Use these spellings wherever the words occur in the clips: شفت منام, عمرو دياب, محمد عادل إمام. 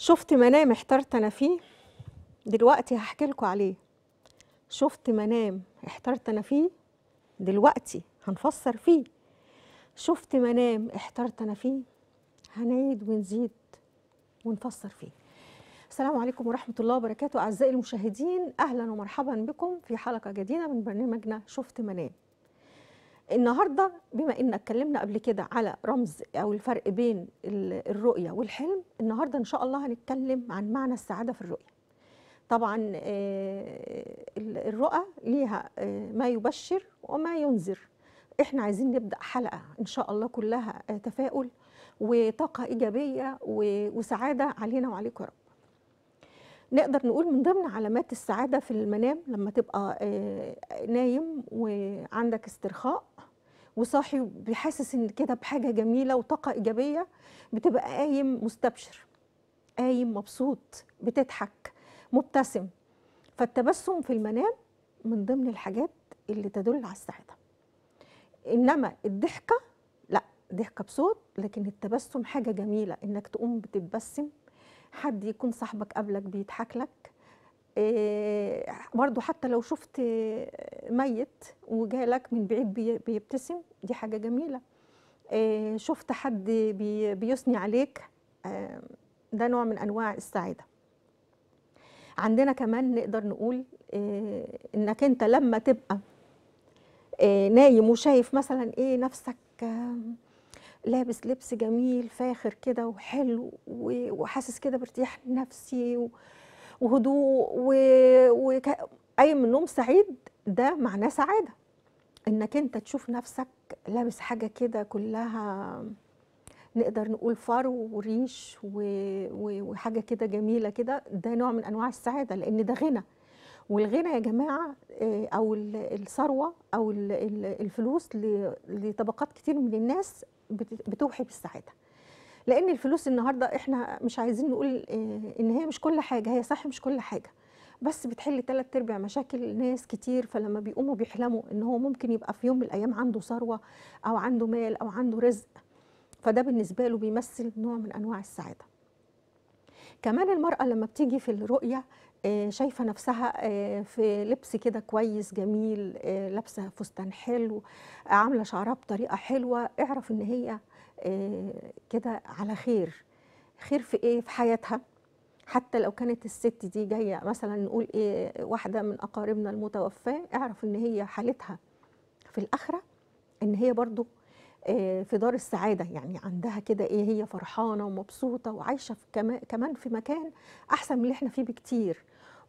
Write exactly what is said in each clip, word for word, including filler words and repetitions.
شفت منام احترت أنا فيه، دلوقتي هحكي لكم عليه. شفت منام احترت أنا فيه، دلوقتي هنفسر فيه. شفت منام احترت أنا فيه، هنعيد ونزيد ونفسر فيه. السلام عليكم ورحمة الله وبركاته أعزائي المشاهدين، أهلا ومرحبا بكم في حلقة جديدة من برنامجنا شفت منام. النهاردة بما إن اتكلمنا قبل كده على رمز أو الفرق بين الرؤية والحلم، النهاردة إن شاء الله هنتكلم عن معنى السعادة في الرؤية. طبعا الرؤى ليها ما يبشر وما ينذر. إحنا عايزين نبدأ حلقة إن شاء الله كلها تفاؤل وطاقة إيجابية وسعادة علينا وعليكم يا رب. نقدر نقول من ضمن علامات السعادة في المنام لما تبقى نايم وعندك استرخاء وصاحي بحاسس ان كده بحاجة جميلة وطاقة إيجابية، بتبقى قايم مستبشر، قايم مبسوط، بتضحك، مبتسم. فالتبسم في المنام من ضمن الحاجات اللي تدل على السعادة. إنما الضحكة لا، ضحكة بصوت، لكن التبسم حاجة جميلة، إنك تقوم بتتبسم، حد يكون صاحبك قبلك بيضحك لك. إيه برضو حتى لو شفت ميت وجالك من بعيد بيبتسم، دي حاجة جميلة. إيه شفت حد بي بيثني عليك، آه ده نوع من أنواع السعادة. عندنا كمان نقدر نقول إيه إنك أنت لما تبقى إيه نايم وشايف مثلا إيه نفسك آه لابس لبس جميل فاخر كده وحلو وحاسس كده بارتياح نفسي وهدوء وقايم من النوم سعيد، ده معناه سعاده. انك انت تشوف نفسك لابس حاجه كده كلها نقدر نقول فرو وريش وحاجه كده جميله كده، ده نوع من انواع السعاده، لان ده غنى. والغنى يا جماعه او الثروه او الفلوس لطبقات كتير من الناس بتوحي بالسعاده، لان الفلوس النهارده احنا مش عايزين نقول ان هي مش كل حاجه، هي صح مش كل حاجه، بس بتحل ثلاث ارباع مشاكل ناس كتير. فلما بيقوموا بيحلموا ان هو ممكن يبقى في يوم من الايام عنده ثروه او عنده مال او عنده رزق، فده بالنسبه له بيمثل نوع من انواع السعاده. كمان المراه لما بتيجي في الرؤيه شايفه نفسها في لبس كده كويس جميل، لابسه فستان حلو، عامله شعرها بطريقه حلوه، اعرف ان هي كده على خير. خير في ايه؟ في حياتها. حتى لو كانت الست دي جايه مثلا نقول ايه واحده من اقاربنا المتوفاه، اعرف ان هي حالتها في الاخره ان هي برضو في دار السعاده، يعني عندها كده ايه، هي فرحانه ومبسوطه وعايشه في كمان في مكان احسن من اللي احنا فيه بكتير،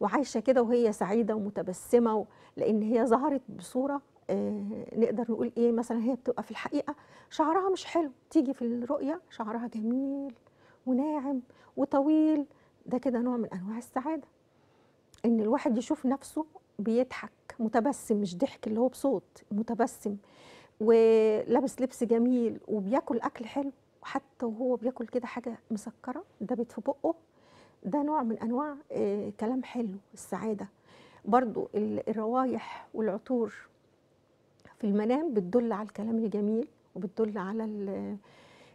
وعايشه كده وهي سعيده ومتبسمه، لان هي ظهرت بصوره آه نقدر نقول ايه، مثلا هي بتبقى في الحقيقه شعرها مش حلو، تيجي في الرؤيه شعرها جميل وناعم وطويل، ده كده نوع من انواع السعاده. ان الواحد يشوف نفسه بيضحك متبسم، مش ضحك اللي هو بصوت، متبسم ولابس لبس جميل وبياكل اكل حلو، وحتى وهو بياكل كده حاجه مسكره دبت في بقه، ده نوع من انواع كلام حلو، السعاده. برضو الروايح والعطور في المنام بتدل على الكلام الجميل وبتدل على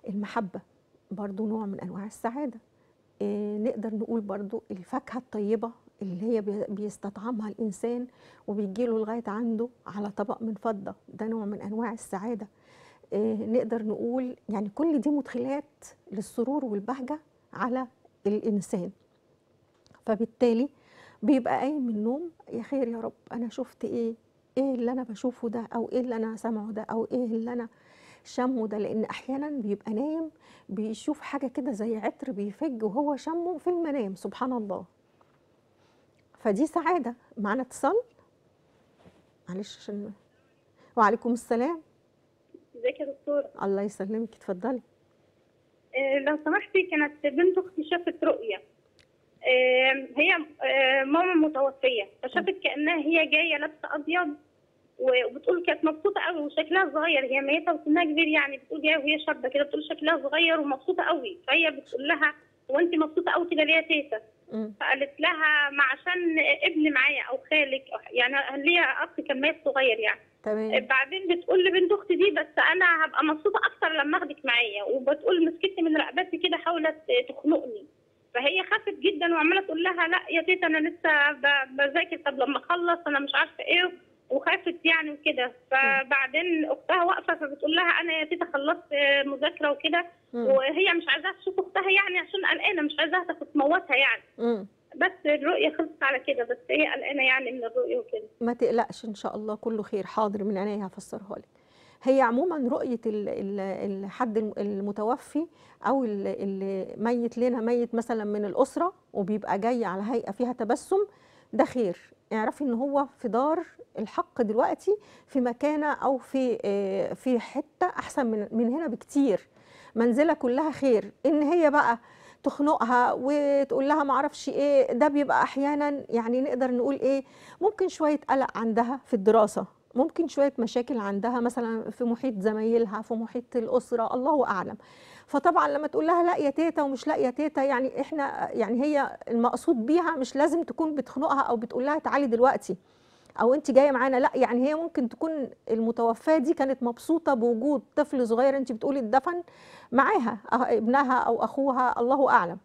المحبه، برضو نوع من انواع السعاده. نقدر نقول برضو الفاكهه الطيبه اللي هي بيستطعمها الإنسان وبيجيله لغاية عنده على طبق من فضة، ده نوع من أنواع السعادة. إيه نقدر نقول يعني كل دي مدخلات للسرور والبهجة على الإنسان، فبالتالي بيبقى قايم من النوم يا خير يا رب، أنا شفت إيه، إيه اللي أنا بشوفه ده، أو إيه اللي أنا سامعه ده، أو إيه اللي أنا شمه ده. لأن أحيانا بيبقى نايم بيشوف حاجة كده زي عطر بيفج وهو شمه في المنام، سبحان الله، فدي سعادة. معانا اتصال، معلش عشان. وعليكم السلام. ازيك يا دكتورة؟ الله يسلمك، اتفضلي. إيه لو سمحتي، كانت بنت اختي شافت رؤية، إيه هي إيه ماما متوفية، فشافت كأنها هي جاية لابسة أبيض، وبتقول كانت مبسوطة قوي وشكلها صغير، هي ميتة وسنها كبير يعني، بتقول جاية وهي شابة كده، بتقول شكلها صغير ومبسوطة قوي، فهي بتقول لها هو أنت مبسوطة قوي كده ليه يا تيتا؟ فقالت لها ما عشان ابن معايا او خالك، يعني ليا اخ كان مات صغير يعني. تمام. بعدين بتقول لبنت اختي دي بس انا هبقى مبسوطه اكتر لما اخدك معايا، وبتقول مسكتني من رقبتي كده حاولت تخنقني، فهي خافت جدا وعماله تقول لها لا يا تيتا انا لسه بذاكر، طب لما اخلص انا مش عارفه ايه، وخافت يعني وكده. فبعدين اختها واقفه فبتقول لها انا يا تيتا خلصت مذاكره وكده، وهي مش عايزاها تشوف اختها يعني عشان قلقانه مش عايزاها تموتها يعني. م. بس الرؤيه خلصت على كده، بس هي قلقانه يعني من الرؤيه وكده. ما تقلقش ان شاء الله كله خير. حاضر، من عينيا هفسرها لك. هي عموما رؤيه الحد المتوفي او الميت، لنا ميت مثلا من الاسره وبيبقى جاي على هيئه فيها تبسم، ده خير. اعرفي ان هو في دار الحق دلوقتي، في مكانه او في في حته احسن من من هنا بكتير، منزله كلها خير. ان هي بقى تخنقها وتقول لها ما اعرفش ايه، ده بيبقى احيانا يعني نقدر نقول ايه، ممكن شويه قلق عندها في الدراسه، ممكن شويه مشاكل عندها مثلا في محيط زمايلها، في محيط الاسره، الله اعلم. فطبعا لما تقول لها لا يا تيتا ومش لا يا تيتا، يعني احنا يعني هي المقصود بيها مش لازم تكون بتخنقها او بتقول لها تعالي دلوقتي او انت جايه معانا، لا يعني هي ممكن تكون المتوفاه دي كانت مبسوطه بوجود طفل صغير انت بتقولي اتدفن معاها، ابنها او اخوها، الله اعلم.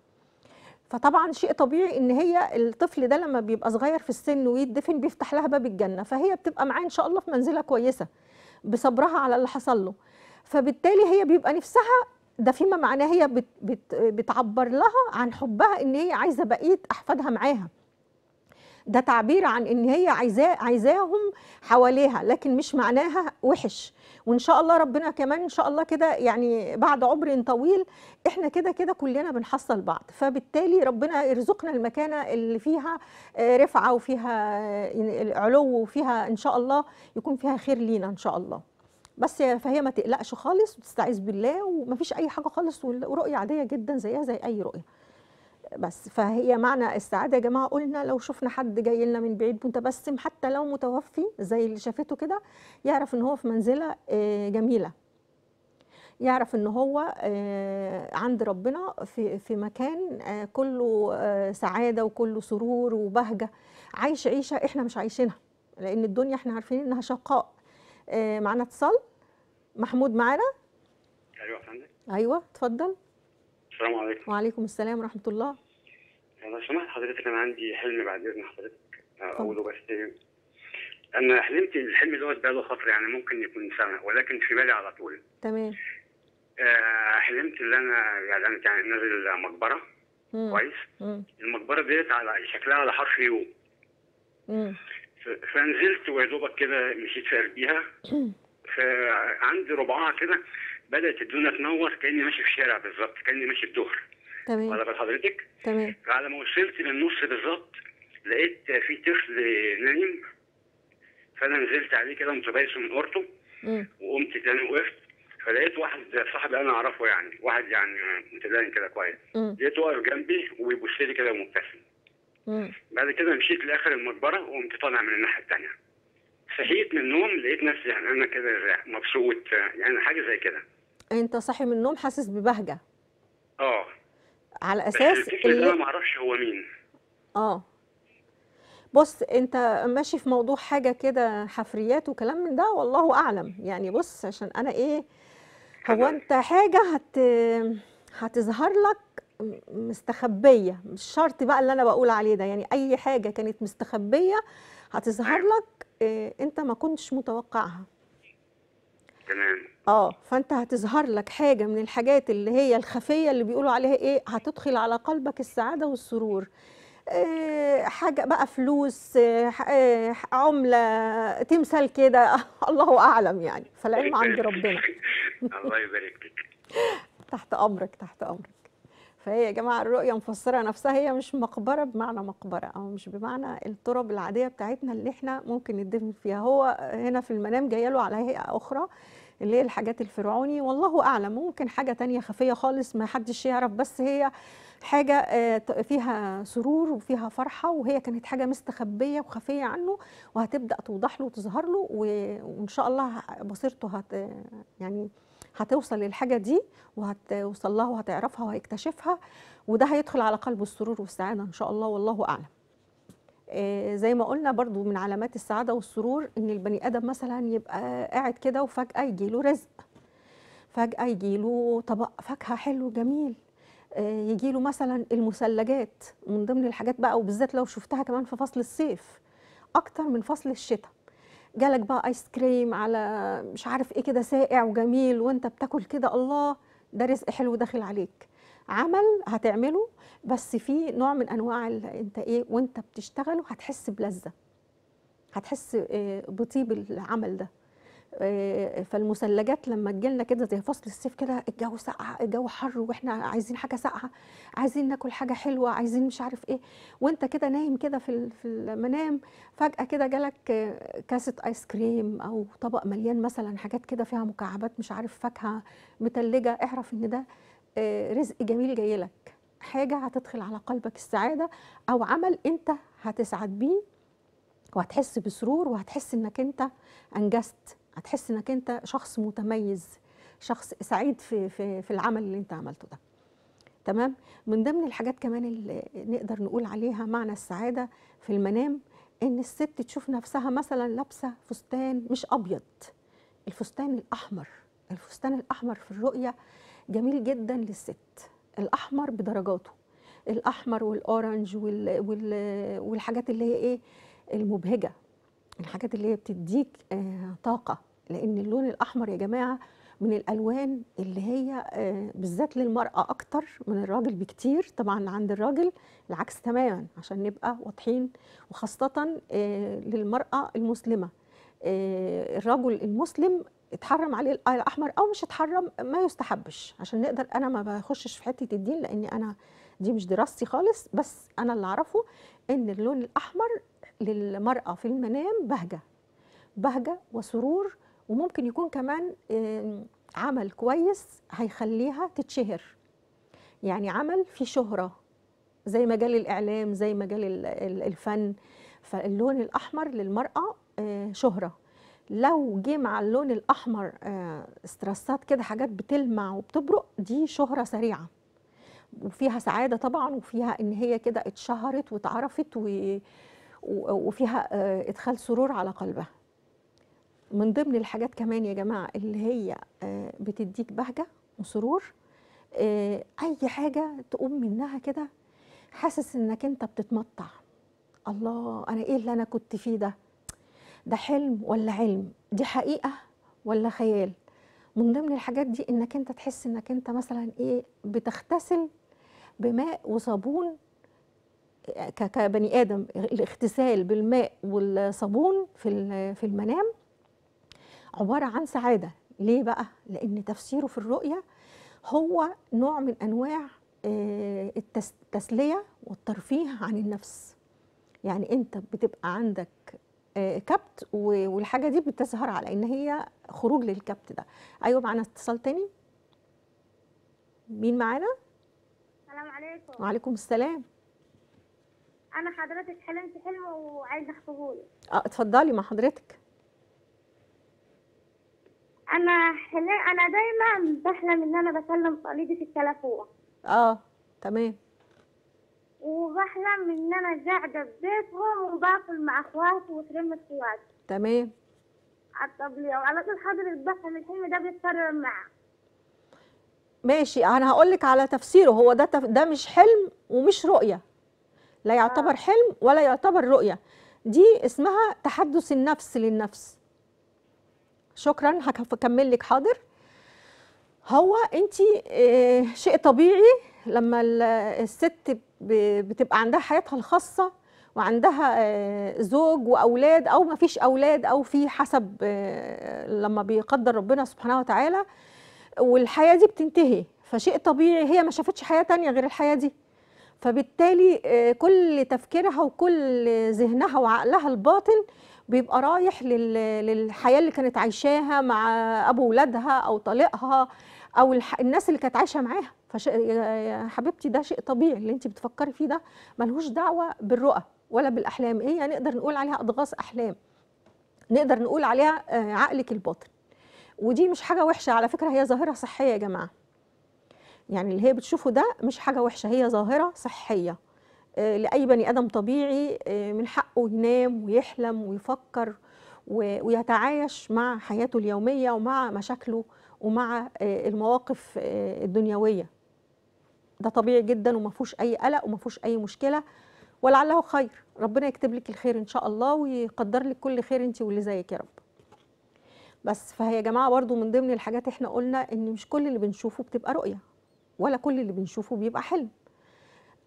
فطبعا شيء طبيعي ان هي الطفل ده لما بيبقى صغير في السن ويدفن بيفتح لها باب الجنه، فهي بتبقى معاه ان شاء الله في منزله كويسه بصبرها على اللي حصل له. فبالتالي هي بيبقى نفسها، ده فيما معناه هي بت بت بتعبر لها عن حبها ان هي عايزه بقيه احفادها معاها، ده تعبير عن ان هي عايزاه عايزاهم حواليها، لكن مش معناها وحش. وان شاء الله ربنا كمان ان شاء الله كده يعني بعد عمر طويل احنا كده كده كلنا بنحصل بعض، فبالتالي ربنا يرزقنا المكانه اللي فيها رفعه وفيها علو وفيها ان شاء الله يكون فيها خير لينا ان شاء الله. بس فهي ما تقلقش خالص وتستعيذ بالله ومفيش اي حاجه خالص، ورؤيه عاديه جدا زيها زي اي رؤيه. بس فهي معنى السعاده يا جماعه قلنا لو شفنا حد جاي لنا من بعيد متبسم حتى لو متوفي زي اللي شافته كده، يعرف ان هو في منزله جميله، يعرف ان هو عند ربنا في في مكان كله سعاده وكله سرور وبهجه، عايش عيشه احنا مش عايشينها، لان الدنيا احنا عارفين انها شقاء. معانا اتصال، محمود معانا؟ ايوه يا فندم. ايوه اتفضل. السلام عليكم. وعليكم السلام ورحمة الله. لو سمحت حضرتك أنا عندي حلم بعد إذن حضرتك أقوله، بس أنا حلمت الحلم دوت بقاله فترة يعني ممكن يكون سنة، ولكن في بالي على طول. تمام. آه حلمت إن أنا يعني أنا كان نازل مقبرة. مم. كويس؟ مم. المقبرة ديت على شكلها على حرف يو. امم فنزلت ويا دوبك كده مشيت في قلبيها، فعندي ربعها كده بدأت الدنيا تنور كأني ماشي في شارع بالظبط، كأني ماشي الظهر. تمام. واخد بال حضرتك؟ تمام. فعلى ما وصلت للنص بالظبط لقيت في طفل نايم، فأنا نزلت عليه كده متبيسم من أورته، وقمت تاني وقفت فلقيت واحد صاحبي أنا أعرفه يعني، واحد يعني متدين كده كويس، لقيته واقف جنبي وبيبص لي كده ومبتسم. بعد كده مشيت لآخر المقبرة وقمت طالع من الناحية التانية. صحيت من النوم لقيت نفسي يعني أنا كده مبسوط يعني حاجة زي كده. انت صاحي من النوم حاسس ببهجه؟ اه. على اساس الطفل اللي... ده ما اعرفش هو مين. اه بص انت ماشي في موضوع حاجه كده حفريات وكلام من ده، والله اعلم يعني. بص عشان انا ايه، هو انت حاجه هت هتظهر لك مستخبيه، مش شرط بقى اللي انا بقول عليه ده يعني، اي حاجه كانت مستخبيه هتظهر لك إيه انت ما كنتش متوقعها. تمام. اه فانت هتظهر لك حاجه من الحاجات اللي هي الخفيه اللي بيقولوا عليها ايه، هتدخل على قلبك السعاده والسرور. إيه حاجه بقى، فلوس، إيه عمله، تمثال كده الله اعلم يعني، فالعلم عند ربنا. الله يبارك فيك. تحت امرك تحت امرك. فهي يا جماعه الرؤيه مفسره نفسها، هي مش مقبره بمعنى مقبره او مش بمعنى التراب العاديه بتاعتنا اللي احنا ممكن ندفن فيها، هو هنا في المنام جايله على هيئه اخرى اللي هي الحاجات الفرعوني، والله اعلم ممكن حاجه تانية خفيه خالص ما حدش يعرف، بس هي حاجه فيها سرور وفيها فرحه، وهي كانت حاجه مستخبيه وخفيه عنه وهتبدا توضح له وتظهر له، وان شاء الله بصيرته هت يعني هتوصل للحاجه دي وهتوصل لها وهتعرفها وهيكتشفها، وده هيدخل على قلبه السرور والسعاده ان شاء الله، والله اعلم. آه زي ما قلنا برضو من علامات السعاده والسرور ان البني ادم مثلا يبقى قاعد كده وفجاه يجي له رزق، فجاه يجي له طبق فاكهه حلو جميل، يجي له مثلا المثلجات من ضمن الحاجات بقى، وبالذات لو شفتها كمان في فصل الصيف اكتر من فصل الشتاء. جالك بقى ايس كريم على مش عارف ايه كده ساقع وجميل، وانت بتاكل كده الله ده رزق حلو داخل عليك، عمل هتعمله بس في نوع من انواع انت ايه وانت بتشتغله هتحس بلذه، هتحس بطيب العمل ده. فالمثلجات لما تجيلنا كده زي فصل الصيف كده، الجو ساقع الجو حر واحنا عايزين حاجه ساقعه، عايزين ناكل حاجه حلوه، عايزين مش عارف ايه، وانت كده نايم كده في في المنام فجاه كده جالك كاسه ايس كريم او طبق مليان مثلا حاجات كده فيها مكعبات مش عارف فاكهه متلجه، اعرف ان ده رزق جميل جايلك، حاجه هتدخل على قلبك السعاده او عمل انت هتسعد بيه وهتحس بسرور، وهتحس انك انت انجزت، هتحس انك انت شخص متميز، شخص سعيد في في في العمل اللي انت عملته ده. تمام؟ من ضمن الحاجات كمان اللي نقدر نقول عليها معنى السعاده في المنام، ان الست تشوف نفسها مثلا لابسه فستان مش ابيض، الفستان الاحمر، الفستان الاحمر في الرؤيه جميل جدا للست، الاحمر بدرجاته، الاحمر والاورنج وال وال والحاجات اللي هي ايه المبهجه، الحاجات اللي هي بتديك آه طاقه، لان اللون الاحمر يا جماعه من الالوان اللي هي آه بالذات للمراه اكتر من الراجل بكتير، طبعا عند الراجل العكس تماما عشان نبقى واضحين، وخاصه آه للمراه المسلمه. آه الرجل المسلم اتحرم عليه الاحمر او مش اتحرم، ما يستحبش، عشان نقدر انا ما بخشش في حته الدين لاني انا دي مش دراستي خالص، بس انا اللي اعرفه ان اللون الاحمر للمرأة في المنام بهجة، بهجة وسرور، وممكن يكون كمان عمل كويس هيخليها تتشهر، يعني عمل فيه شهرة زي مجال الإعلام زي مجال الفن، فاللون الأحمر للمرأة شهرة. لو جه مع اللون الأحمر استرسات كده حاجات بتلمع وبتبرق، دي شهرة سريعة وفيها سعادة طبعا، وفيها إن هي كده اتشهرت واتعرفت و وفيها إدخال سرور على قلبها. من ضمن الحاجات كمان يا جماعة اللي هي بتديك بهجة وسرور، أي حاجة تقوم منها كده حاسس إنك أنت بتتمتع، الله أنا إيه اللي أنا كنت فيه ده، ده حلم ولا علم، دي حقيقة ولا خيال. من ضمن الحاجات دي إنك أنت تحس إنك أنت مثلا إيه بتغتسل بماء وصابون كبني آدم، الاغتسال بالماء والصابون في في المنام عبارة عن سعادة. ليه بقى؟ لأن تفسيره في الرؤية هو نوع من أنواع التسلية والترفيه عن النفس، يعني أنت بتبقى عندك كبت والحاجة دي بتظهر على إن هي خروج للكبت ده. أيوة معانا اتصال تاني، مين معانا؟ السلام عليكم. وعليكم السلام. أنا حضرتك حلمت حلم وعايزة أحكيهولك. أه اتفضلي مع حضرتك. أنا حلم أنا دايما بحلم إن أنا بكلم صليبي في التليفون. أه تمام. وبحلم إن أنا قاعدة في بيتهم وباكل مع إخواتي وكريمة إخواتي. تمام. طب على طول حضرتك بفهم الحلم ده بيتكرر معاه. ماشي، أنا هقولك على تفسيره، هو ده تف... ده مش حلم ومش رؤية. لا يعتبر حلم ولا يعتبر رؤية، دي اسمها تحدث النفس للنفس. شكرا، هكمل لك. حاضر. هو انت شيء طبيعي لما الست بتبقى عندها حياتها الخاصة وعندها زوج وأولاد أو ما فيش أولاد أو في حسب لما بيقدر ربنا سبحانه وتعالى، والحياة دي بتنتهي، فشيء طبيعي هي ما شافتش حياة تانية غير الحياة دي، فبالتالي كل تفكيرها وكل ذهنها وعقلها الباطن بيبقى رايح للحياة اللي كانت عايشاها مع أبو ولادها أو طليقها أو الناس اللي كانت عايشة معاها. يا حبيبتي ده شيء طبيعي اللي انت بتفكري فيه ده، ملهوش دعوة بالرؤى ولا بالأحلام. إيه نقدر نقول عليها؟ أضغاث أحلام، نقدر نقول عليها عقلك الباطن، ودي مش حاجة وحشة على فكرة، هي ظاهرة صحية يا جماعة، يعني اللي هي بتشوفه ده مش حاجة وحشة، هي ظاهرة صحية لأي بني آدم طبيعي، من حقه ينام ويحلم ويفكر ويتعايش مع حياته اليومية ومع مشاكله ومع المواقف الدنيوية. ده طبيعي جدا وما فيهوش اي قلق وما فيهوش اي مشكله، ولعله خير، ربنا يكتب لك الخير ان شاء الله ويقدر لك كل خير انت واللي زيك يا رب. بس فهي يا جماعه برضو من ضمن الحاجات احنا قلنا ان مش كل اللي بنشوفه بتبقى رؤيه، ولا كل اللي بنشوفه بيبقى حلم.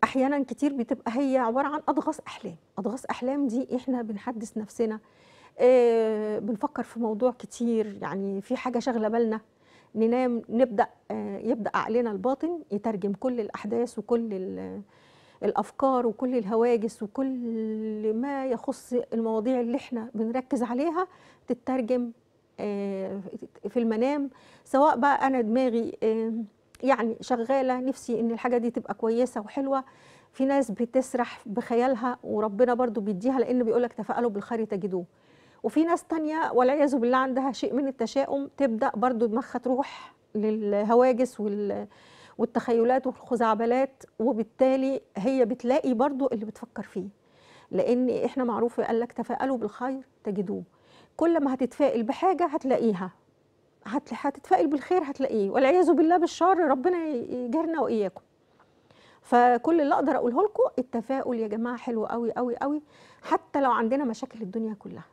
احيانا كتير بتبقى هي عباره عن اضغاث احلام، اضغاث احلام دي احنا بنحدث نفسنا، آه بنفكر في موضوع كتير، يعني في حاجه شاغله بالنا، ننام نبدا آه يبدا عقلنا الباطن يترجم كل الاحداث وكل الافكار وكل الهواجس وكل ما يخص المواضيع اللي احنا بنركز عليها تترجم آه في المنام، سواء بقى انا دماغي آه يعني شغاله نفسي ان الحاجه دي تبقى كويسه وحلوه. في ناس بتسرح بخيالها وربنا برضو بيديها، لان بيقول لك تفاءلوا بالخير تجدوه. وفي ناس تانية والعياذ بالله عندها شيء من التشاؤم، تبدا برضو دماغها تروح للهواجس والتخيلات والخزعبلات، وبالتالي هي بتلاقي برضو اللي بتفكر فيه، لان احنا معروف قال لك تفاءلوا بالخير تجدوه. كل ما هتتفائل بحاجه هتلاقيها، هتتفائل بالخير هتلاقيه، والعياذ بالله بالشر ربنا يجرنا واياكم. فكل اللي اقدر اقوله لكم التفاؤل يا جماعه حلو قوي قوي قوي، حتى لو عندنا مشاكل الدنيا كلها.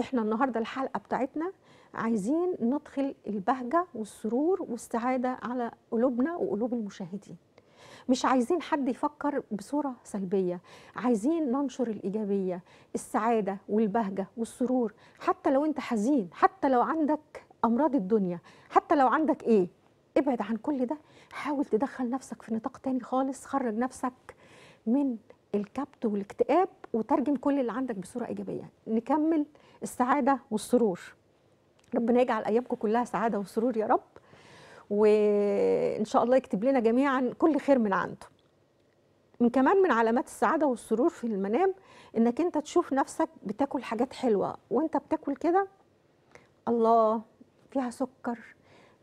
احنا النهارده الحلقه بتاعتنا عايزين ندخل البهجه والسرور والسعاده على قلوبنا وقلوب المشاهدين. مش عايزين حد يفكر بصوره سلبيه، عايزين ننشر الايجابيه، السعاده والبهجه والسرور. حتى لو انت حزين، حتى لو عندك امراض الدنيا، حتى لو عندك ايه، ابعد عن كل ده، حاول تدخل نفسك في نطاق تاني خالص، خرج نفسك من الكبت والاكتئاب وترجم كل اللي عندك بصوره ايجابيه. نكمل السعاده والسرور، ربنا يجعل ايامكم كلها سعاده وسرور يا رب، وان شاء الله يكتب لنا جميعا كل خير من عنده. من كمان من علامات السعاده والسرور في المنام انك انت تشوف نفسك بتاكل حاجات حلوه، وانت بتاكل كده الله فيها سكر،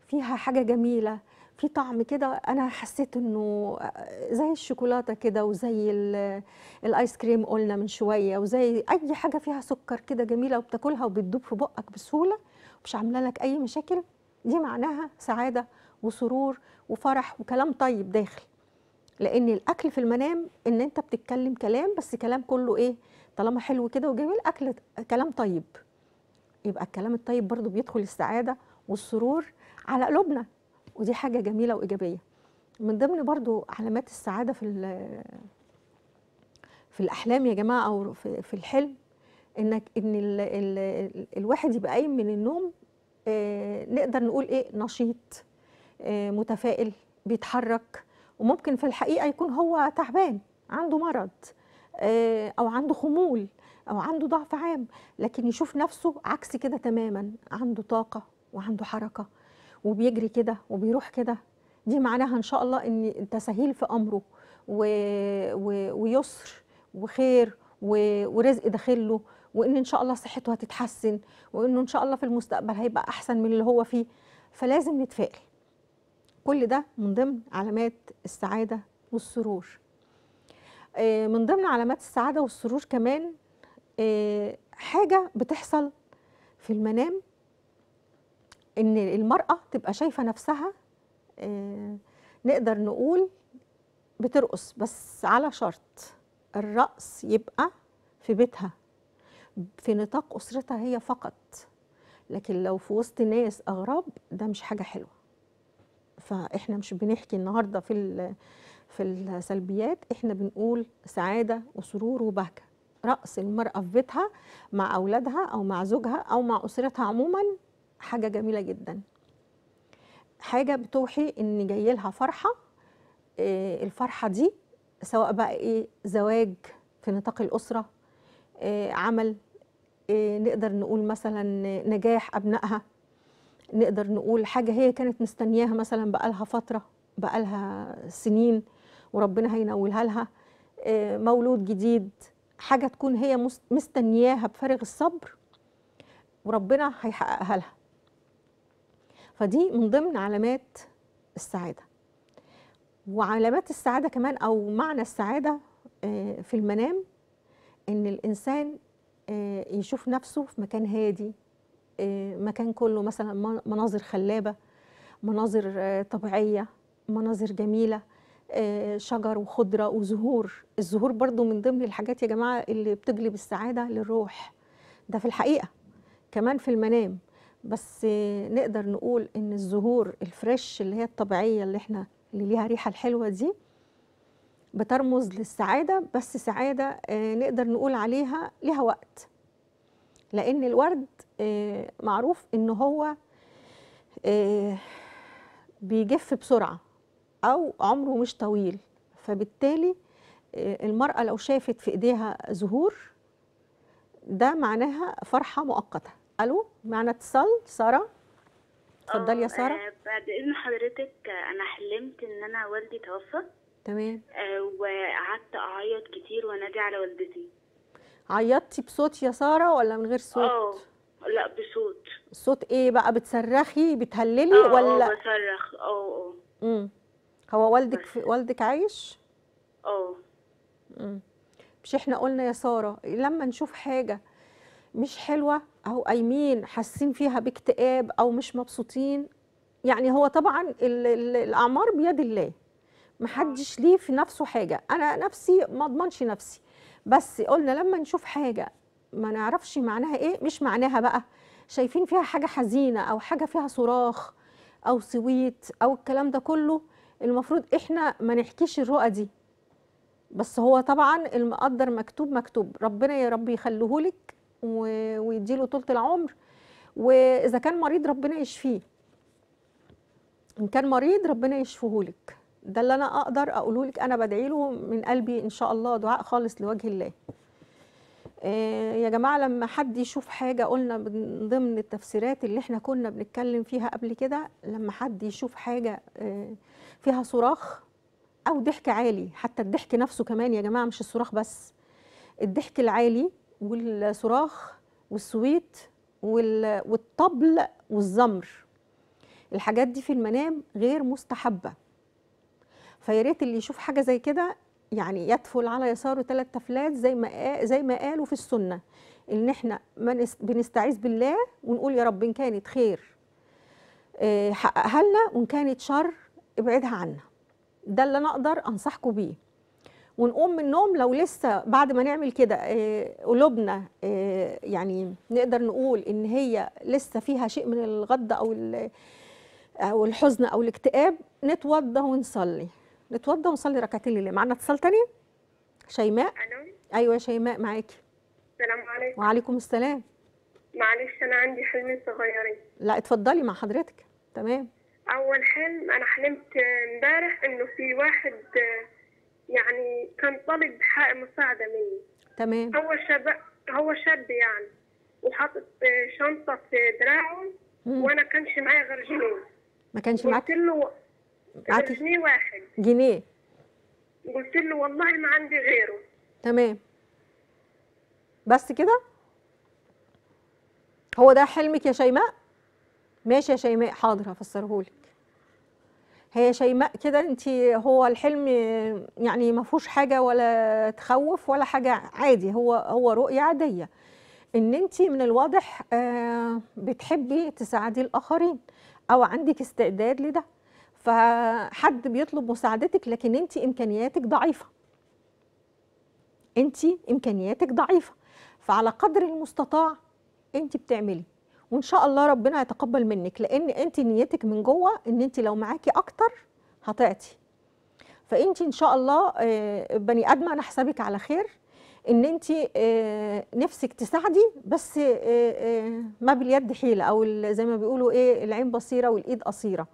فيها حاجة جميلة، في طعم كده أنا حسيت إنه زي الشوكولاتة كده، وزي الآيس كريم قلنا من شوية، وزي أي حاجة فيها سكر كده جميلة، وبتاكلها وبتدوب في بقك بسهولة ومش عاملة لك أي مشاكل. دي معناها سعادة وسرور وفرح وكلام طيب داخل، لأن الأكل في المنام إن أنت بتتكلم كلام، بس كلام كله إيه، طالما حلو كده وجميل أكل كلام طيب، يبقى الكلام الطيب برضو بيدخل السعادة والسرور على قلوبنا، ودي حاجة جميلة وإيجابية. من ضمن برضو علامات السعادة في في الأحلام يا جماعة، أو في الحلم، إنك إن ال ال ال الواحد يبقى قايم من النوم آه نقدر نقول إيه، نشيط، آه متفائل، بيتحرك، وممكن في الحقيقة يكون هو تعبان، عنده مرض، آه أو عنده خمول، أو عنده ضعف عام، لكن يشوف نفسه عكس كده تماما، عنده طاقة وعنده حركة وبيجري كده وبيروح كده. دي معناها إن شاء الله إن تسهيل في أمره و... و... ويسر وخير و... ورزق داخله، وإن إن شاء الله صحته هتتحسن، وإنه إن شاء الله في المستقبل هيبقى أحسن من اللي هو فيه. فلازم نتفائل، كل ده من ضمن علامات السعادة والسرور. من ضمن علامات السعادة والسرور كمان حاجة بتحصل في المنام، إن المرأة تبقى شايفة نفسها نقدر نقول بترقص، بس على شرط الرقص يبقى في بيتها، في نطاق أسرتها هي فقط، لكن لو في وسط ناس أغراب ده مش حاجة حلوة. فإحنا مش بنحكي النهاردة في في السلبيات، إحنا بنقول سعادة وسرور وبهجة. رقص المرأة في بيتها مع أولادها أو مع زوجها أو مع أسرتها عموما حاجة جميلة جدا، حاجة بتوحي إن جاي لها فرحة. إيه الفرحة دي؟ سواء بقى إيه، زواج في نطاق الأسرة، إيه عمل، إيه نقدر نقول مثلا نجاح أبنائها، نقدر نقول حاجة هي كانت مستنياها مثلا بقالها فترة، بقالها سنين، وربنا هينولها لها. إيه مولود جديد، حاجة تكون هي مستنياها بفارغ الصبر وربنا هيحققها لها. فدي من ضمن علامات السعادة. وعلامات السعادة كمان، أو معنى السعادة في المنام، إن الإنسان يشوف نفسه في مكان هادي، مكان كله مثلا مناظر خلابة، مناظر طبيعية، مناظر جميلة، شجر وخضره وزهور. الزهور برضو من ضمن الحاجات يا جماعه اللي بتجلب السعاده للروح، ده في الحقيقه كمان في المنام، بس نقدر نقول ان الزهور الفريش اللي هي الطبيعيه اللي احنا اللي ليها ريحه الحلوه دي بترمز للسعاده، بس سعاده نقدر نقول عليها ليها وقت، لان الورد معروف ان هو بيجف بسرعه او عمره مش طويل، فبالتالي المراه لو شافت في ايديها زهور ده معناها فرحه مؤقته. الو، معنا اتصال. ساره، اتفضلي يا ساره. آه بعد اذن حضرتك، انا حلمت ان انا والدي توفى. تمام. آه وقعدت اعيط كتير وانادي على والدتي. عيطتي بصوت يا ساره ولا من غير صوت؟ اه لا بصوت. صوت ايه بقى؟ بتصرخي، بتهللي؟ أوه ولا اه بصرخ. اه اه هو والدك في... والدك عايش؟ اه مش احنا قلنا يا ساره لما نشوف حاجه مش حلوه او قايمين حاسين فيها باكتئاب او مش مبسوطين، يعني هو طبعا ال ال الاعمار بيد الله، محدش ليه في نفسه حاجه، انا نفسي ما اضمنش نفسي، بس قلنا لما نشوف حاجه ما نعرفش معناها ايه، مش معناها بقى شايفين فيها حاجه حزينه او حاجه فيها صراخ او سويت او الكلام ده كله، المفروض احنا ما نحكيش الرؤى دي، بس هو طبعا المقدر مكتوب مكتوب، ربنا يا رب يخليهولك ويديله طولة العمر، واذا كان مريض ربنا يشفيه، ان كان مريض ربنا يشفيهولك، ده اللي انا اقدر اقولهولك، انا بدعيله من قلبي ان شاء الله، دعاء خالص لوجه الله. يا جماعه لما حد يشوف حاجه، قلنا من ضمن التفسيرات اللي احنا كنا بنتكلم فيها قبل كده، لما حد يشوف حاجه فيها صراخ او ضحك عالي، حتى الضحك نفسه كمان يا جماعه مش الصراخ بس، الضحك العالي والصراخ والسويت والطبل والزمر، الحاجات دي في المنام غير مستحبه، فيا ريت اللي يشوف حاجه زي كده يعني يدفل على يساره ثلاث تفلات، زي ما زي ما قالوا في السنه، ان احنا بنستعيذ بالله ونقول يا رب ان كانت خير حققها لنا وان كانت شر ابعدها عنا، ده اللي انا اقدر انصحكم بيه. ونقوم من النوم لو لسه بعد ما نعمل كده قلوبنا يعني نقدر نقول ان هي لسه فيها شيء من الغض او او الحزن او الاكتئاب، نتوضى ونصلي، نتوضى ونصلي ركعتين لله. معانا اتصال تاني؟ شيماء. الو. ايوه يا شيماء معاكي. السلام عليكم. وعليكم السلام. معلش انا عندي حلمين صغيرين. لا اتفضلي مع حضرتك. تمام. اول حلم انا حلمت امبارح انه في واحد يعني كان طالب حق مساعده مني. تمام. هو شاب هو شاب يعني، وحاطط شنطه في دراعه وانا كانش معايا غير جنيه. ما كانش معاك؟ قلت له جنيه واحد. جنيه. قلت له والله ما عندي غيره. تمام. بس كده؟ هو ده حلمك يا شيماء؟ ماشي يا شيماء، حاضر هفسرهولك. هي شيماء كده انت، هو الحلم يعني ما فيهوش حاجه ولا تخوف ولا حاجه، عادي، هو هو رؤيه عاديه، ان انت من الواضح آه بتحبي تساعدي الاخرين او عندك استعداد لده، فحد بيطلب مساعدتك، لكن انت امكانياتك ضعيفه، انت امكانياتك ضعيفه، فعلى قدر المستطاع انت بتعملي، وان شاء الله ربنا يتقبل منك، لان انت نيتك من جوه ان انت لو معاكي اكتر هتعطي، فانت ان شاء الله بني ادمه، انا حسابك على خير، ان انت نفسك تساعدي، بس ما باليد حيله، او زي ما بيقولوا ايه، العين بصيره والايد قصيره،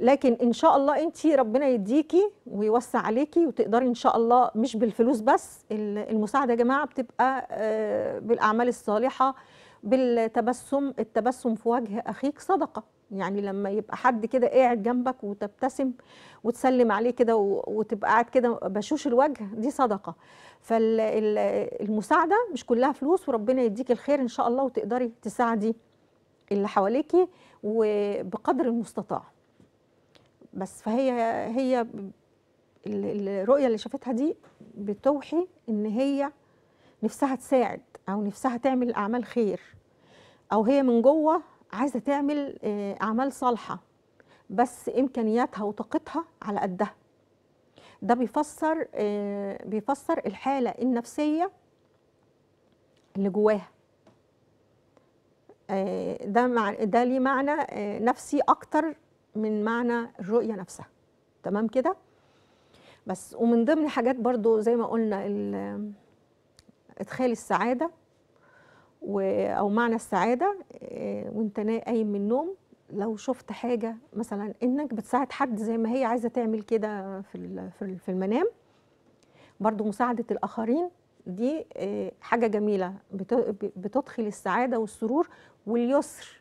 لكن ان شاء الله انت ربنا يديكي ويوسع عليكي وتقدري ان شاء الله، مش بالفلوس بس، المساعده يا جماعه بتبقى بالاعمال الصالحه، بالتبسم، التبسم في وجه اخيك صدقه، يعني لما يبقى حد كده قاعد جنبك وتبتسم وتسلم عليه كده وتبقى قاعد كده بشوش الوجه، دي صدقه، فالمساعده مش كلها فلوس، وربنا يديك الخير ان شاء الله وتقدري تساعدي اللي حواليكي وبقدر المستطاع. بس فهي هي الرؤيه اللي شافتها دي بتوحي ان هي نفسها تساعد او نفسها تعمل اعمال خير، او هي من جوه عايزه تعمل اعمال صالحه، بس امكانياتها وطاقتها على قدها، ده بيفسر بيفسر الحالة النفسية اللي جواها. ده مع ده ليه معنى نفسي اكتر من معنى الرؤية نفسها، تمام كده؟ بس ومن ضمن حاجات برضو زي ما قلنا ادخال السعادة او معنى السعادة وانت قايم من النوم. لو شفت حاجة مثلا انك بتساعد حد زي ما هي عايزة تعمل كده في في المنام، برضو مساعدة الآخرين دي حاجة جميلة بتدخل السعادة والسرور واليسر،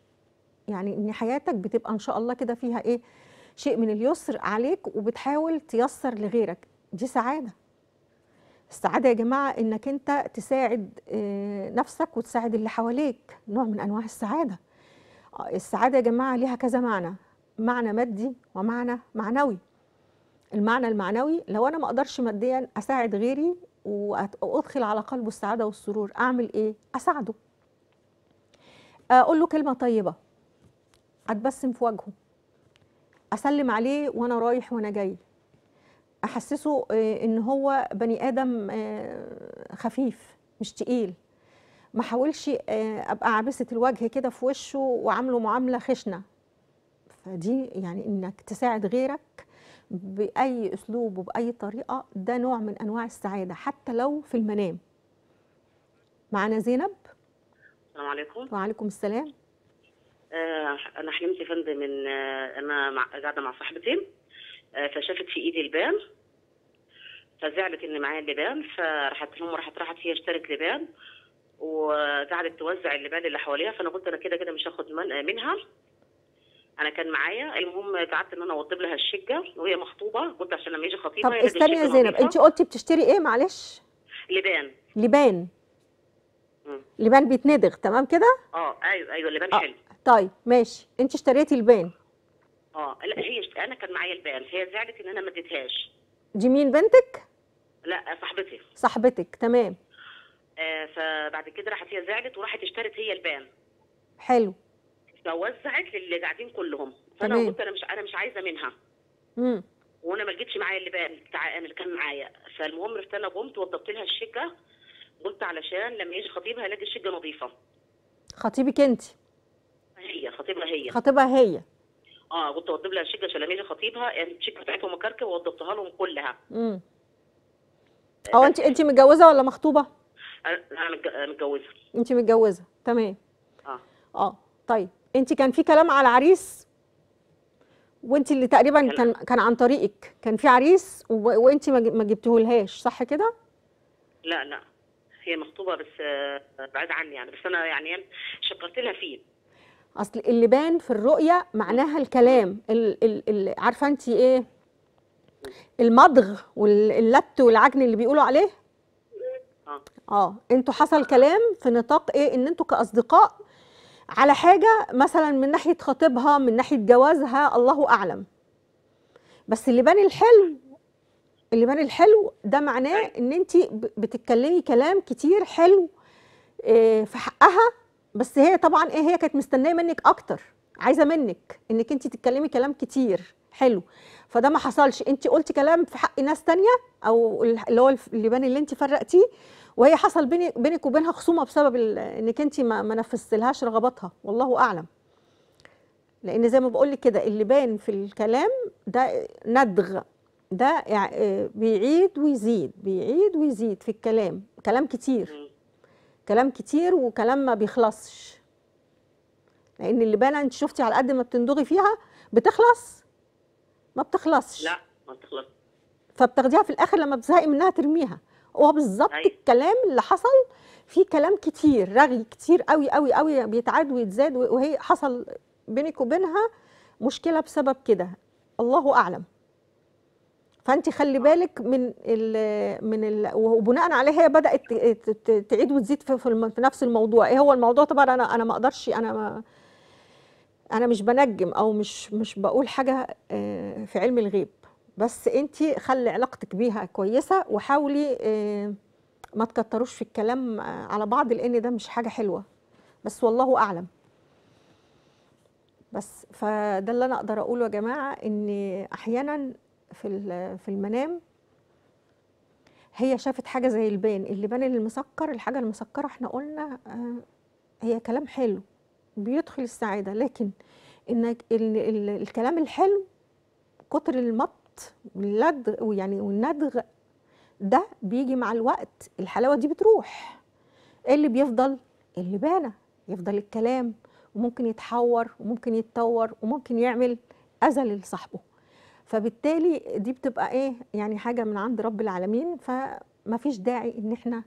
يعني ان حياتك بتبقى ان شاء الله كده فيها ايه شيء من اليسر عليك وبتحاول تيسر لغيرك، دي سعادة. السعادة يا جماعة انك انت تساعد نفسك وتساعد اللي حواليك، نوع من انواع السعادة. السعادة يا جماعة ليها كذا معنى، معنى مادي ومعنى معنوي. المعنى المعنوي لو انا ما اقدرش ماديا اساعد غيري وادخل على قلبه السعادة والسرور، اعمل ايه؟ اساعده، اقول له كلمة طيبة، اتبسم في وجهه، اسلم عليه وانا رايح وانا جاي، احسسه ان هو بني ادم خفيف مش تقيل، ما احاولش ابقى عابسه الوجه كده في وشه وعامله معامله خشنه. فدي يعني انك تساعد غيرك باي اسلوب وباي طريقه، ده نوع من انواع السعاده حتى لو في المنام. معانا زينب. السلام عليكم. وعليكم السلام. آه انا حلمت يا فندم ان آه انا قاعده مع صاحبتين، آه فشافت في ايدي لبان، فزعلت ان معايا اللبان، فراحت لهم وراحت راحت هي اشترت لبان وقعدت توزع اللبان اللي حواليها، فانا قلت انا كده كده مش هاخد من منها، انا كان معايا. المهم قعدت ان انا اوضب لها الشقه وهي مخطوبه، قلت عشان لما يجي خطيبها. طب استني يا زينب، انت قلتي بتشتري ايه معلش؟ لبان. لبان مم. لبان بيتندغ، تمام كده؟ اه ايوه ايوه اللبان. آه. حلو طيب ماشي، انت اشتريتي لبان. اه لا هي شت... انا كان معايا لبان، هي زعلت ان انا ما اديتهاش. دي مين، بنتك؟ لا صاحبتي. صاحبتك، تمام. آه فبعد كده راحت هي زعلت وراحت اشترت هي البان. حلو. فوزعت للي قاعدين كلهم، فانا قلت انا مش انا مش عايزه منها. امم وانا ما لقيتش معايا اللبان بتاع انا اللي كان معايا، فالمهم رحت انا قمت وضبت لها الشقه، قلت علشان لما يجي خطيبها يلاقي الشقه نظيفه. خطيبك انت؟ هي خطيبها هي خطيبها هي اه قلت وضب لها الشقه عشان لما يجي خطيبها، يعني الشقه بتاعتهم مكركه ووضبتها لهم كلها. امم او انت انت متجوزه ولا مخطوبه؟ انا متجوزه. انت متجوزه، تمام. اه اه طيب انت كان في كلام على عريس، وانت اللي تقريبا كان كان عن طريقك كان في عريس و... وانت ما جبتهولهاش، صح كده؟ لا لا هي مخطوبه بس بعيد عني يعني، بس انا يعني شكرت لها فيه. اصل اللبان في الرؤيه معناها الكلام، ال... ال... ال... عارفه انت ايه المضغ واللت والعجن اللي بيقولوا عليه. اه انتوا حصل كلام في نطاق ايه، ان انتوا كاصدقاء على حاجه مثلا من ناحيه خطيبها من ناحيه جوازها الله اعلم، بس اللبان الحلو اللبان الحلو ده معناه ان انت بتتكلمي كلام كتير حلو إيه في حقها، بس هي طبعا ايه هي كانت مستنيه منك اكتر، عايزه منك انك انت تتكلمي كلام كتير حلو، فده ما حصلش. انت قلتي كلام في حق ناس تانيه او اللي هو اللبان اللي انت فرقتيه، وهي حصل بينك وبينها خصومه بسبب انك انت ما نفذتلهاش رغباتها، والله اعلم. لان زي ما بقول لك كده اللبان في الكلام ده ندغ، ده بيعيد ويزيد بيعيد ويزيد في الكلام، كلام كتير كلام كتير وكلام ما بيخلصش، لان اللبانه انت شفتي على قد ما بتندغي فيها بتخلص ما بتخلصش. لا ما بتخلصش، فبتاخديها في الاخر لما بتزهقي منها ترميها. هو بالظبط الكلام اللي حصل فيه كلام كتير رغي كتير قوي قوي قوي بيتعاد ويتزاد، وهي حصل بينك وبينها مشكله بسبب كده الله اعلم. فانت خلي بالك من ال من ال وبناء عليها هي بدات تعيد وتزيد في, في نفس الموضوع. ايه هو الموضوع؟ طبعا انا انا ما اقدرش، انا ما انا مش بنجم او مش مش بقول حاجه في علم الغيب، بس انتي خلي علاقتك بيها كويسه وحاولي ما تكتروش في الكلام على بعض، لان ده مش حاجه حلوه، بس والله اعلم. بس فده اللي انا اقدر اقوله يا جماعه، ان احيانا في في المنام هي شافت حاجه زي البان، اللبان المسكر، الحاجه المسكره احنا قلنا هي كلام حلو بيدخل السعاده، لكن ان الكلام الحلو كتر المط واللدغ ويعني والندغ ده بيجي مع الوقت الحلاوه دي بتروح. ايه اللي بيفضل؟ اللبانه، يفضل الكلام وممكن يتحور وممكن يتطور وممكن يعمل اذى لصاحبه. فبالتالي دي بتبقى ايه؟ يعني حاجه من عند رب العالمين، فمفيش داعي ان احنا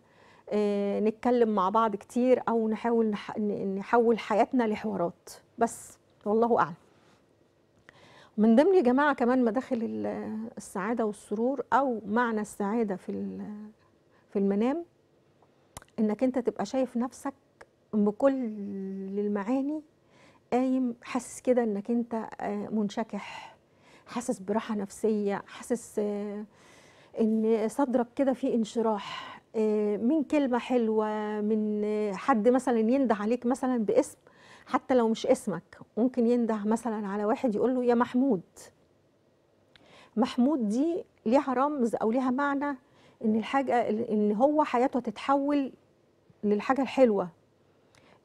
اه نتكلم مع بعض كتير او نحاول نح... نحول حياتنا لحوارات، بس والله اعلم. من ضمن يا جماعه كمان مداخل السعاده والسرور او معنى السعاده في في المنام، انك انت تبقى شايف نفسك بكل المعاني قايم، حاسس كده انك انت منشكح، حاسس براحه نفسيه، حاسس ان صدرك كده فيه انشراح من كلمه حلوه، من حد مثلا ينده عليك مثلا باسم حتى لو مش اسمك، ممكن ينده مثلا على واحد يقول له يا محمود. محمود دي ليها رمز او ليها معنى ان الحاجه ان هو حياته تتحول للحاجه الحلوه.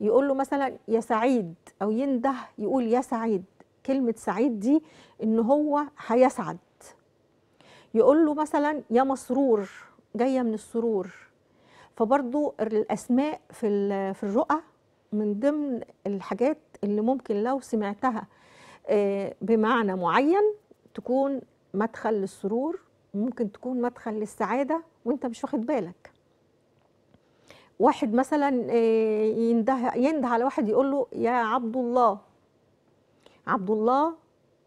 يقول له مثلا يا سعيد، او ينده يقول يا سعيد، كلمه سعيد دي ان هو هيسعد. يقول له مثلا يا مسرور، جايه من السرور. فبرضو الاسماء في في الرؤى من ضمن الحاجات اللي ممكن لو سمعتها بمعنى معين تكون مدخل للسرور، ممكن تكون مدخل للسعاده وانت مش واخد بالك. واحد مثلا ينده ينده على واحد يقول له يا عبد الله. عبد الله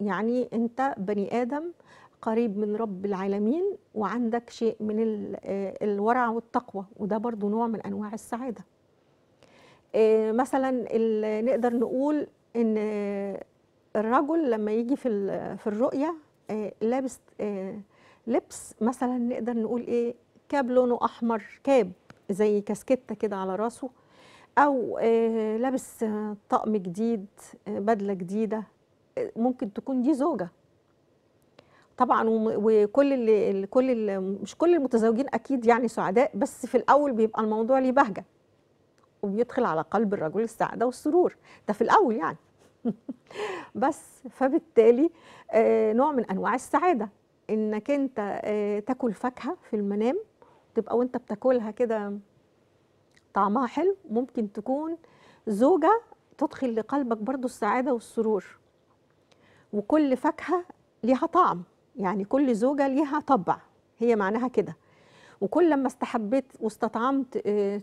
يعني انت بني ادم قريب من رب العالمين وعندك شيء من الورع والتقوى، وده برضو نوع من انواع السعاده. مثلا نقدر نقول ان الرجل لما يجي في في الرؤيه لابس لبس مثلا نقدر نقول ايه، كاب لونه احمر، كاب زي كاسكته كده على راسه، او لابس طقم جديد، بدله جديده، ممكن تكون دي زوجه طبعا. وكل اللي كل اللي مش كل المتزوجين اكيد يعني سعداء، بس في الاول بيبقى الموضوع ليه بهجه وبيدخل على قلب الرجل السعاده والسرور ده في الاول يعني بس. فبالتالي نوع من انواع السعاده انك انت تاكل فاكهه في المنام، تبقى وانت بتاكلها كده طعمها حلو، ممكن تكون زوجه تدخل لقلبك برضو السعاده والسرور. وكل فاكهه ليها طعم، يعني كل زوجه ليها طبع، هي معناها كده. وكل لما استحبيت واستطعمت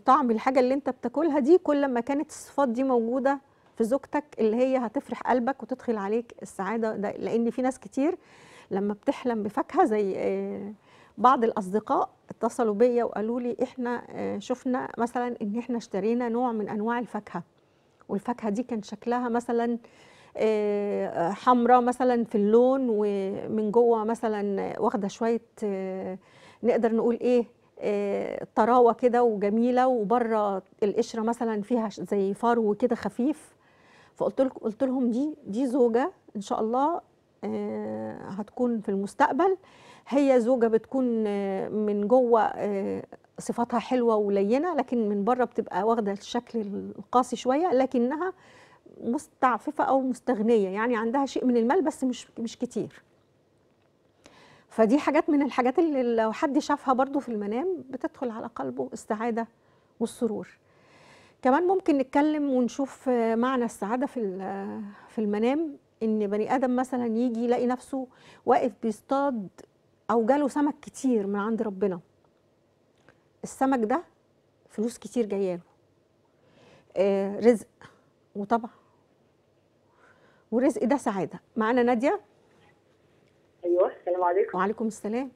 طعم الحاجه اللي انت بتاكلها دي، كل لما كانت الصفات دي موجوده في زوجتك اللي هي هتفرح قلبك وتدخل عليك السعاده. ده لان في ناس كتير لما بتحلم بفاكهه، زي بعض الاصدقاء اتصلوا بيا وقالوا لي احنا شفنا مثلا ان احنا اشترينا نوع من انواع الفاكهه، والفاكهه دي كان شكلها مثلا حمراء مثلا في اللون، ومن جوه مثلا واخده شويه نقدر نقول ايه طراوه كده وجميله، وبره القشره مثلا فيها زي فرو كده خفيف. فقلت لكم قلت لهم دي دي زوجه ان شاء الله هتكون في المستقبل، هي زوجه بتكون من جوه صفاتها حلوه ولينه، لكن من بره بتبقى واخده الشكل القاسي شويه، لكنها مستعففه او مستغنيه، يعني عندها شيء من المال بس مش مش كتير. فدي حاجات من الحاجات اللي لو حد شافها برضو في المنام بتدخل على قلبه السعاده والسرور. كمان ممكن نتكلم ونشوف معنى السعاده في في المنام، ان بني ادم مثلا يجي يلاقي نفسه واقف بيصطاد او جاله سمك كتير من عند ربنا، السمك ده فلوس كتير جاياله، آه رزق وطبع، ورزق ده سعاده. معانا ناديه. ايوه السلام عليكم. وعليكم السلام.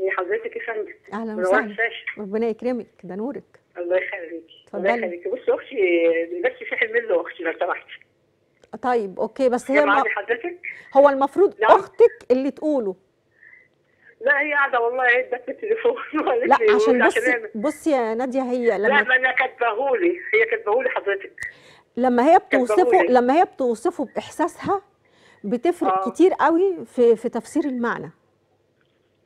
ايه حضرتك يا فندم؟ اهلا وسهلا، ربنا يكرمك، ده نورك. الله يخليكي. اتفضلي. الله يخليكي. بصي اختي دلوقتي في حمل لاختي لو سمحتي. طيب اوكي، بس هي ما... حضرتك هو المفروض لا. اختك اللي تقوله. لا هي قاعده والله ادت التليفون ولا لا عشان بس بصي, بصي يا ناديه، هي لما لا ما انا كاتبهولي، هي كاتبهولي حضرتك، لما هي بتوصفه لما هي بتوصفه باحساسها بتفرق آه. كتير قوي في في تفسير المعنى.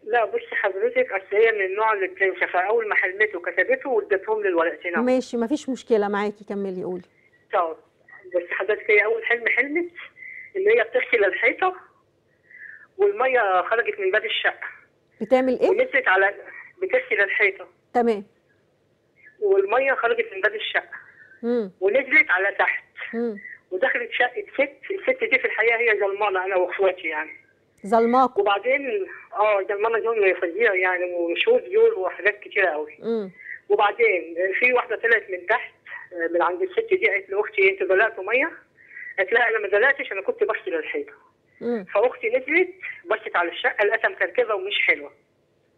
لا بصي حضرتك، اصل هي من النوع اللي بتنسى، فاول ما حلمته كتبته وادتهم للورقتين اهو. ماشي مفيش مشكله معاكي، كملي قولي. طب بس حضرتك هي اول حلم حلمت ان هي بتغسل للحيطه والميه خرجت من باب الشقه. بتعمل ايه؟ ونزلت على بتغسل الحيطه. تمام. والميه خرجت من باب الشقه. امم ونزلت على تحت. امم ودخلت شقه ست، الست دي في الحقيقه هي ظلمانه انا واخواتي يعني. ظلماكم. وبعدين اه ظلمانه ظلم فظيع يعني، وشوز ديول وحاجات كتيره قوي. امم وبعدين في واحده طلعت من تحت من عند الست دي قالت لاختي انت دلقتوا ميه؟ قالت لها انا ما دلقتش انا كنت بغسل الحيطه. امم فاختي نزلت بصت على الشقه لقيتها مكركبه ومش حلوه.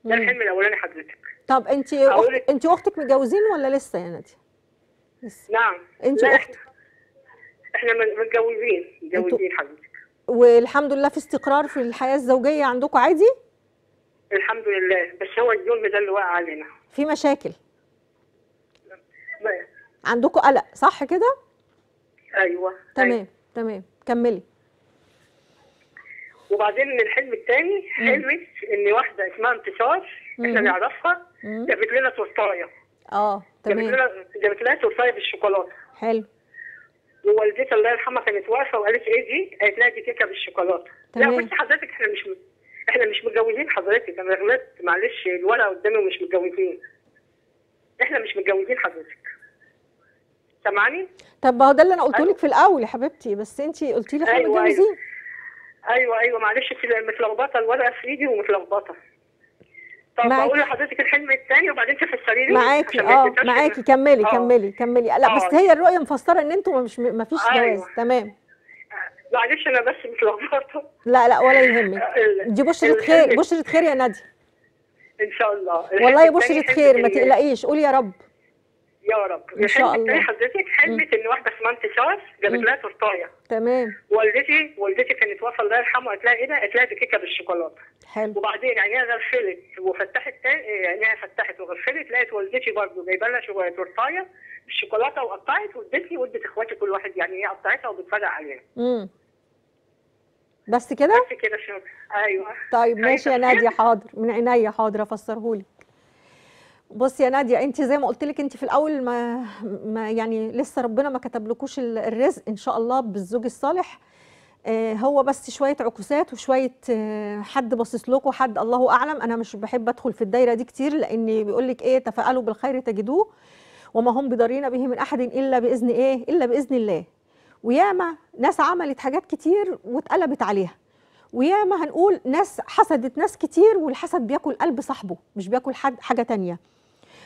ده الحلم الاولاني حضرتك. طب انت أخت... انت واختك متجوزين ولا لسه يا ناديه؟ لسه. نعم. انت واختك احنا متجوزين متجوزين حضرتك. والحمد لله في استقرار في الحياه الزوجيه عندكم عادي؟ الحمد لله، بس هو اليوم ده اللي وقع علينا. في مشاكل. عندكم قلق صح كده؟ ايوه. تمام أيوة. تمام كملي. وبعدين الحلم الثاني حلمت ان واحده اسمها انتصار احنا نعرفها جابت لنا تورتايه. اه تمام. جابت لنا تورتايه بالشوكولاته. حلو. ووالدتي الله يرحمها كانت واقفه وقالت ايه دي؟ قالت لها دي كيكه بالشوكولاته. لا بصي حضرتك احنا مش م... احنا مش متجوزين حضرتك، انا غلطت معلش الورقه قدامي ومش متجوزين. احنا مش متجوزين حضرتك. سامعاني؟ طب هو ده اللي انا قلت لك في الاول يا حبيبتي، بس انت قلتي لي احنا أيوة متجوزين. ايوه ايوه, أيوة معلش متلخبطه الورقه في ايدي ومتلخبطه. طب اقول لحضرتك الحلم الثاني وبعدين تفسري لي معاكي. اه معاكي كملي كملي كملي. لا بس هي الرؤيه مفسره ان انتوا مش ما فيش جواز. تمام معلش انا بس متلخبطه. لا لا ولا يهمك، دي بشره خير، بشره خير يا ناديه ان شاء الله. والله بشره خير ما تقلقيش، قولي يا رب يا رب ان شاء الله. حضرتك حلمت ان واحده اسمها انتصار جابت لها تورتايه. تمام. والدتي والدتي كانت واقفه الله يرحمها قالت لها ايه ده؟ قالت لها دي كيكه بالشوكولاته. حلو. وبعدين عينيها غفلت وفتحت تاني، عينيها فتحت وغفلت لقيت والدتي برضه جايبه لها شويه تورتايه بالشوكولاته وقطعت وادتني وادت اخواتي كل واحد يعني هي قطعتها وبتفرق عليها. امم بس كده؟ بس كده شوف. ايوه طيب ماشي يا ناديه. حاضر من عينيا، حاضر افسرهولك. بصي يا ناديه انت زي ما قلت لك انت في الاول ما, ما يعني لسه ربنا ما كتبلكوش الرزق ان شاء الله بالزوج الصالح. آه هو بس شويه عكوسات وشويه آه حد باصص لكم، حد الله اعلم. انا مش بحب ادخل في الدايره دي كتير لان بيقول لك ايه تفاءلوا بالخير تجدوه وما هم بضارين به من احد الا باذن ايه الا باذن الله. وياما ناس عملت حاجات كتير واتقلبت عليها، وياما هنقول ناس حسدت ناس كتير، والحسد بياكل قلب صاحبه مش بياكل حد حاجه تانيه.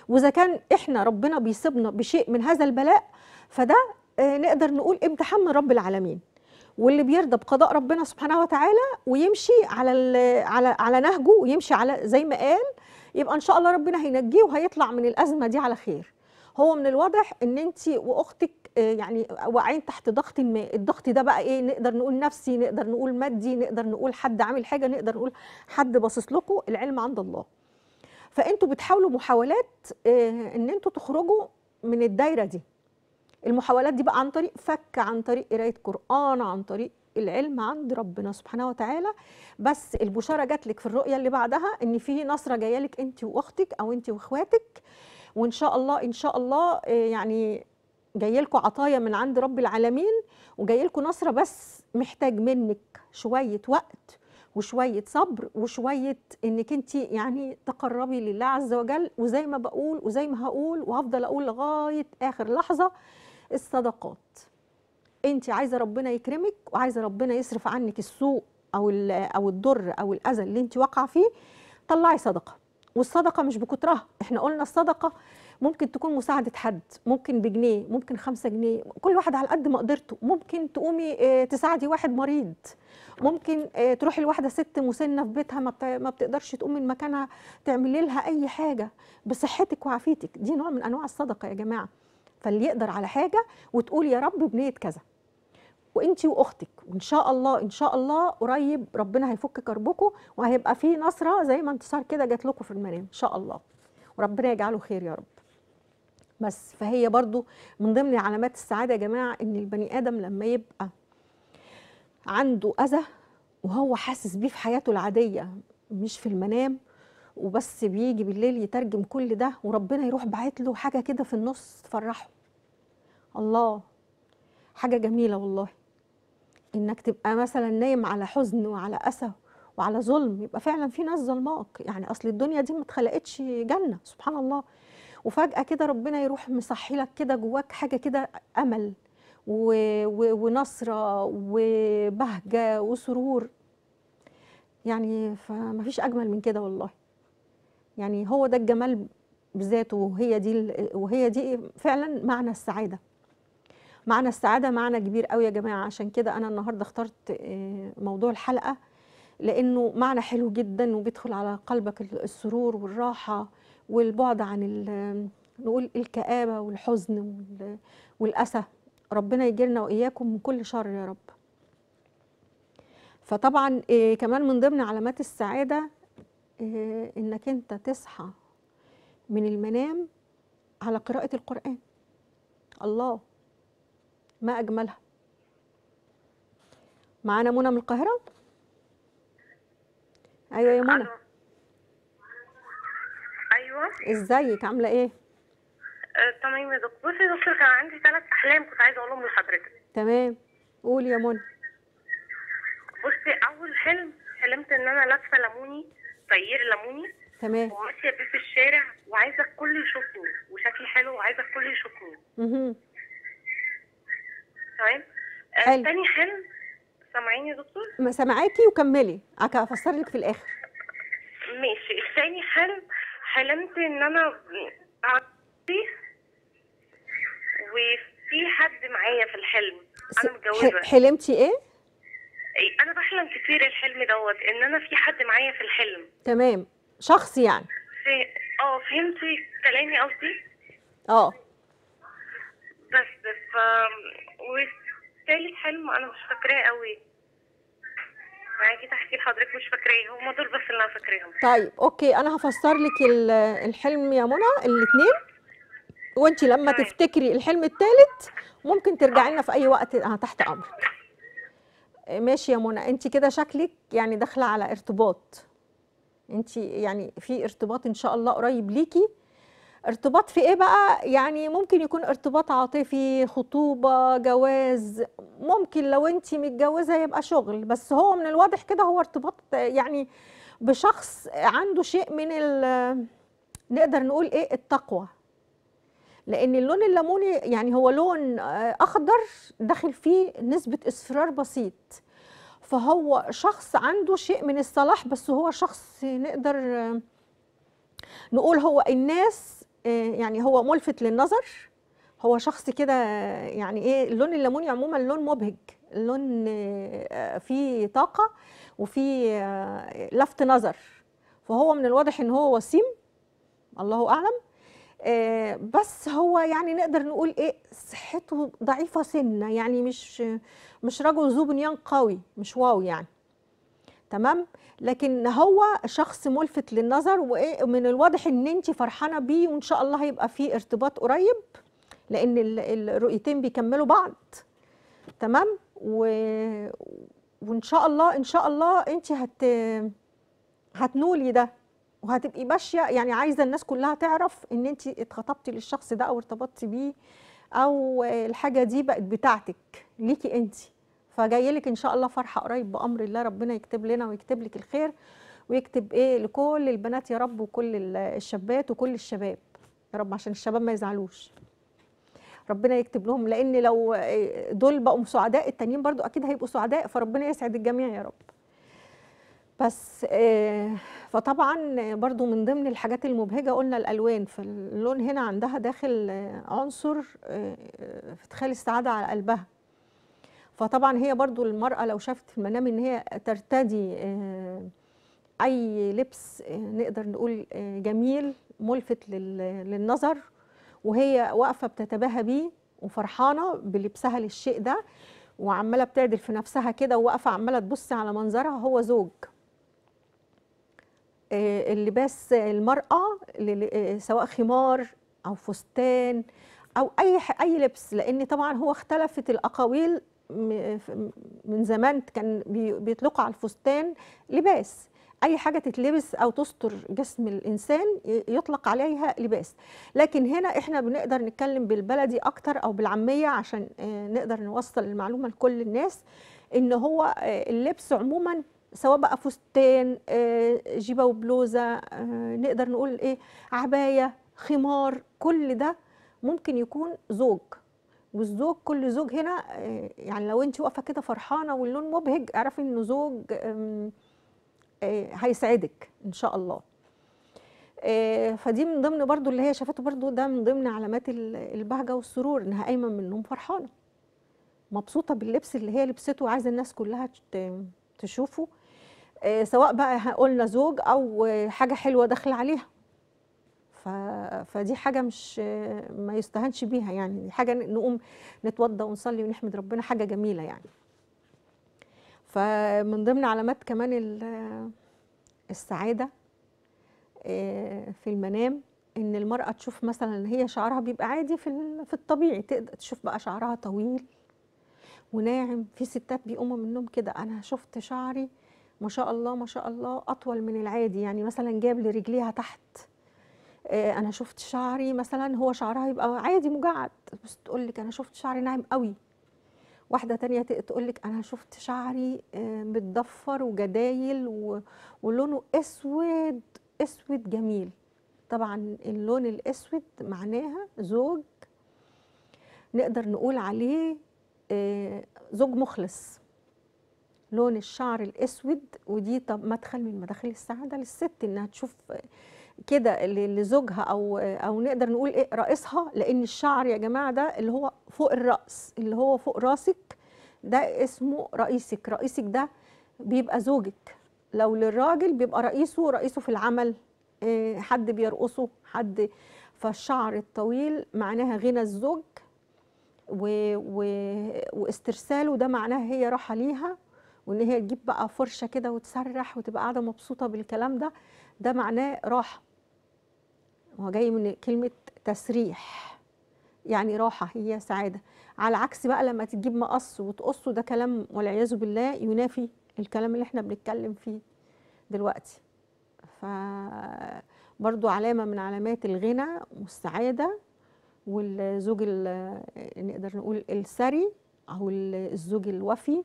وإذا كان إحنا ربنا بيصيبنا بشيء من هذا البلاء فده نقدر نقول امتحان من رب العالمين، واللي بيرضى بقضاء ربنا سبحانه وتعالى ويمشي على على على نهجه ويمشي على زي ما قال يبقى إن شاء الله ربنا هينجيه وهيطلع من الأزمة دي على خير. هو من الواضح إن أنت وأختك يعني واقعين تحت ضغط ما، الضغط ده بقى إيه نقدر نقول نفسي، نقدر نقول مادي، نقدر نقول حد عامل حاجة، نقدر نقول حد باصص لكم، العلم عند الله. فانتوا بتحاولوا محاولات ان انتوا تخرجوا من الدايره دي. المحاولات دي بقى عن طريق فك، عن طريق قرايه قران، عن طريق العلم عند ربنا سبحانه وتعالى. بس البشاره جات لك في الرؤيه اللي بعدها ان في نصره جايه لك انت واختك او انت واخواتك، وان شاء الله ان شاء الله يعني جاي لكم عطايا من عند رب العالمين وجاي لكم نصره، بس محتاج منك شويه وقت وشوية صبر وشوية انك انت يعني تقربي لله عز وجل. وزي ما بقول وزي ما هقول وهفضل اقول لغاية اخر لحظة، الصدقات. انت عايزة ربنا يكرمك وعايزة ربنا يصرف عنك السوء او او الضر او الاذى اللي انت واقعة فيه، طلعي صدقة. والصدقة مش بكترها، احنا قلنا الصدقة ممكن تكون مساعدة حد، ممكن بجنيه، ممكن خمسة جنيه، كل واحد على قد ما قدرته. ممكن تقومي تساعدي واحد مريض، ممكن تروحي لواحدة ست مسنة في بيتها ما بتقدرش تقوم من مكانها تعملي لها أي حاجة بصحتك وعافيتك، دي نوع من أنواع الصدقة يا جماعة. فاللي يقدر على حاجة وتقول يا رب بنية كذا، وانتي واختك، وان شاء الله ان شاء الله قريب ربنا هيفك كربكم وهيبقى في نصرة زي ما انتصار كده جات لكم في المنام ان شاء الله، وربنا يجعله خير يا رب. بس فهي برضو من ضمن علامات السعادة يا جماعة ان البني آدم لما يبقى عنده أذى وهو حاسس بيه في حياته العادية مش في المنام، وبس بيجي بالليل يترجم كل ده، وربنا يروح باعت له حاجه كده في النص تفرحه. الله، حاجه جميله والله انك تبقى مثلا نايم على حزن وعلى اسى وعلى ظلم، يبقى فعلا في ناس ظلماك، يعني اصل الدنيا دي ما اتخلقتش جنه، سبحان الله. وفجاه كده ربنا يروح مصحي لك كده جواك حاجه كده، امل ونصره وبهجه وسرور، يعني فما فيش اجمل من كده والله. يعني هو ده الجمال بذاته، وهي دي وهي دي فعلا معنى السعاده. معنى السعاده معنى كبير قوي يا جماعه، عشان كده انا النهارده اخترت موضوع الحلقه، لانه معنى حلو جدا وبيدخل على قلبك السرور والراحه والبعد عن نقول الكآبه والحزن والاسى. ربنا يجيرنا واياكم من كل شر يا رب. فطبعا إيه كمان من ضمن علامات السعاده إيه؟ انك انت تصحى من المنام على قراءه القران. الله، ما اجملها. معانا منى من القاهره. ايوه يا منى. ايوه، ازيك؟ عامله ايه؟ آه، تمام يا دكتور. بصي يا دكتور، كان عندي ثلاث احلام كنت عايزه اقولهم لحضرتك. تمام، قول يا منى. بصي، اول حلم حلمت ان انا لابسه ليموني، طيير ليموني، تمام، وماشيه بيه في الشارع وعايزه الكل يشوفني وشكلي حلو وعايزه الكل يشوفني. اها، تمام. آه، تاني حلم، سامعيني يا دكتور؟ ما سامعاكي، وكملي هفسر لك في الاخر. ماشي. التاني حلم حلمت ان انا وفي حد معايا في الحلم، انا متجوزه. حلمتي ايه؟ اي، انا بحلم كتير الحلم دوت ان انا في حد معايا في الحلم. تمام، شخص يعني. اه، فهمتي كلامي قصدي؟ اه. بس ف والتالت حلم انا مش فاكراه قوي. انا جيت احكي لحضرتك مش فاكراه، هم دول بس اللي انا فاكراهم. طيب اوكي، انا هفسر لك الحلم يا منى الاثنين، وانت لما طيب. تفتكري الحلم الثالث ممكن ترجعي لنا في اي وقت، انا تحت امرك. ماشي يا منى، انت كده شكلك يعني داخله على ارتباط، انت يعني في ارتباط ان شاء الله قريب ليكي. ارتباط في ايه بقى؟ يعني ممكن يكون ارتباط عاطفي، خطوبه، جواز، ممكن لو انت متجوزه يبقى شغل، بس هو من الواضح كده هو ارتباط يعني بشخص عنده شيء من ال نقدر نقول ايه، التقوى، لان اللون الليموني يعني هو لون اخضر داخل فيه نسبه اصفرار بسيط، فهو شخص عنده شيء من الصلاح، بس هو شخص نقدر نقول هو الناس يعني هو ملفت للنظر، هو شخص كده يعني ايه. اللون الليموني عموما لون مبهج، لون فيه طاقه وفيه لفت نظر، فهو من الواضح ان هو وسيم، الله اعلم. آه بس هو يعني نقدر نقول ايه، صحته ضعيفه سنه، يعني مش مش رجل ذو بنيان قوي، مش واو يعني، تمام. لكن هو شخص ملفت للنظر، ومن الواضح ان انت فرحانه بيه، وان شاء الله هيبقى في ارتباط قريب، لان الرؤيتين بيكملوا بعض، تمام. و... وان شاء الله ان شاء الله انت هت هتنولي ده، وهتبقي ماشيه يعني عايزه الناس كلها تعرف ان انت اتخطبتي للشخص ده او ارتبطتي بيه، او الحاجه دي بقت بتاعتك ليكي انت. فجايلك ان شاء الله فرحه قريب بامر الله، ربنا يكتب لنا ويكتب لك الخير، ويكتب ايه لكل البنات يا رب، وكل الشابات وكل الشباب يا رب، عشان الشباب ما يزعلوش، ربنا يكتب لهم، لان لو دول بقوا سعداء التانيين برضو اكيد هيبقوا سعداء، فربنا يسعد الجميع يا رب. بس فطبعا برضو من ضمن الحاجات المبهجه قلنا الالوان، فاللون هنا عندها داخل عنصر ادخال السعاده على قلبها، فطبعا هي برضو المراه لو شافت في المنام ان هي ترتدي اي لبس نقدر نقول جميل ملفت للنظر، وهي واقفه بتتباهى بيه وفرحانه بلبسها للشيء ده، وعماله بتعدل في نفسها كده، وواقفه عماله تبص على منظرها، هو زوج. اللباس المرأة سواء خمار أو فستان أو أي أي لبس، لأن طبعا هو اختلفت الأقاويل، من زمان كان بيطلقوا على الفستان لباس، أي حاجة تتلبس أو تستر جسم الإنسان يطلق عليها لباس. لكن هنا إحنا بنقدر نتكلم بالبلدي أكتر أو بالعامية عشان نقدر نوصل المعلومة لكل الناس، إن هو اللبس عموما سواء بقى فستان، جيبة وبلوزة، نقدر نقول إيه، عباية، خمار، كل ده ممكن يكون زوج. والزوج كل زوج هنا يعني لو انت واقفه كده فرحانه واللون مبهج اعرفي انه زوج هيسعدك ان شاء الله. فدي من ضمن برضو اللي هي شافته، برضو ده من ضمن علامات البهجه والسرور، انها قايمه من النوم فرحانه مبسوطه باللبس اللي هي لبسته وعايزه الناس كلها تشوفه، سواء بقى قلنا زوج او حاجه حلوه داخله عليها. فدي حاجة مش ما يستهانش بيها، يعني حاجة نقوم نتوضى ونصلي ونحمد ربنا، حاجة جميلة يعني. فمن ضمن علامات كمان السعادة في المنام إن المرأة تشوف مثلا اللي هي شعرها بيبقى عادي في الطبيعي، تقدر تشوف بقى شعرها طويل وناعم. في ستات بيقوموا من النوم كده، أنا شفت شعري ما شاء الله ما شاء الله أطول من العادي، يعني مثلا جاب لي رجليها تحت. أنا شفت شعري مثلا، هو شعرها يبقى عادي مجعد بس تقول لك أنا شفت شعري ناعم قوي. واحدة تانية تقول لك أنا شفت شعري متضفر وجدايل ولونه أسود أسود جميل. طبعا اللون الأسود معناها زوج نقدر نقول عليه زوج مخلص، لون الشعر الأسود. ودي طب مدخل من مداخل السعادة للست، إنها تشوف كده لزوجها او او نقدر نقول ايه رئيسها، لان الشعر يا جماعه ده اللي هو فوق الراس، اللي هو فوق راسك ده اسمه رئيسك. رئيسك ده بيبقى زوجك، لو للراجل بيبقى رئيسه رئيسه في العمل، حد بيرقصه حد. فالشعر الطويل معناها غنى الزوج و و واسترساله، ده معناها هي راحه ليها، وان هي تجيب بقى فرشه كده وتسرح وتبقى قاعده مبسوطه بالكلام ده، ده معناه راحه. هو جاي من كلمه تسريح يعني راحه، هي سعاده. على عكس بقى لما تجيب مقص وتقصه، ده كلام والعياذ بالله ينافي الكلام اللي احنا بنتكلم فيه دلوقتي. فبرضو علامه من علامات الغنى والسعاده والزوج نقدر نقول السري او الزوج الوفي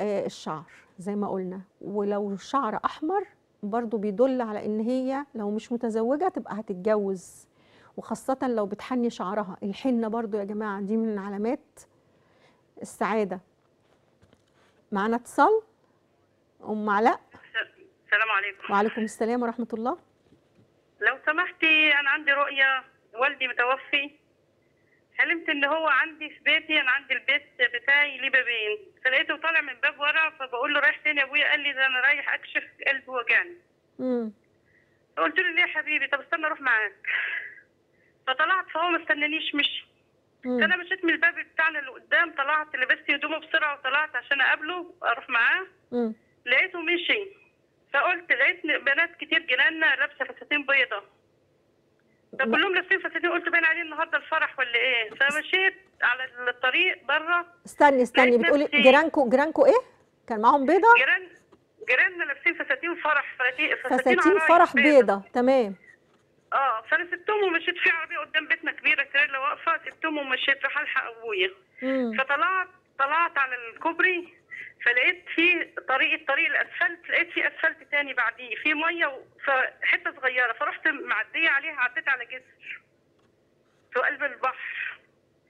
الشعر زي ما قلنا. ولو الشعر أحمر برضو بيدل على إن هي لو مش متزوجة تبقى هتتجوز، وخاصة لو بتحني شعرها. الحنة برضو يا جماعة دي من علامات السعادة. معنا اتصال. أم علاء، السلام عليكم. وعليكم السلام ورحمة الله. لو سمحتي، أنا عندي رؤية، والدي متوفي، حلمت ان هو عندي في بيتي، انا عندي البيت بتاعي ليه بابين، فلقيته طالع من باب ورا، فبقول له رايح فين يا ابويا؟ قال لي ده انا رايح اكشف قلبي وجعني. امم فقلت له ليه يا حبيبي؟ طب استنى اروح معاك. فطلعت فهو ما استنانيش مشي. فانا مشيت من الباب بتاعنا اللي قدام، طلعت لبست هدومه بسرعه وطلعت عشان اقابله اروح معاه. امم لقيته مشي، فقلت لقيت بنات كتير جيراننا لابسه فساتين بيضه، فكلهم لابسين فساتين، قلت باين عليه النهارده الفرح ولا ايه؟ فمشيت على الطريق بره. استني استني، بتقولي جيرانكو جيرانكو ايه؟ كان معاهم بيضه؟ جيران جيراننا لابسين فساتين فرح، فساتين فرح بيضه، تمام. اه فانا سبتهم ومشيت، في عربيه قدام بيتنا كبيره تريلا واقفه، سبتهم ومشيت راح الحق ابويا. فطلعت طلعت على الكوبري، فلقيت في طريق الطريق الاسفلت، لقيت في اسفلت تاني بعديه في ميه حته صغيره، فرحت معديه عليها، عديت على جسر في قلب البحر.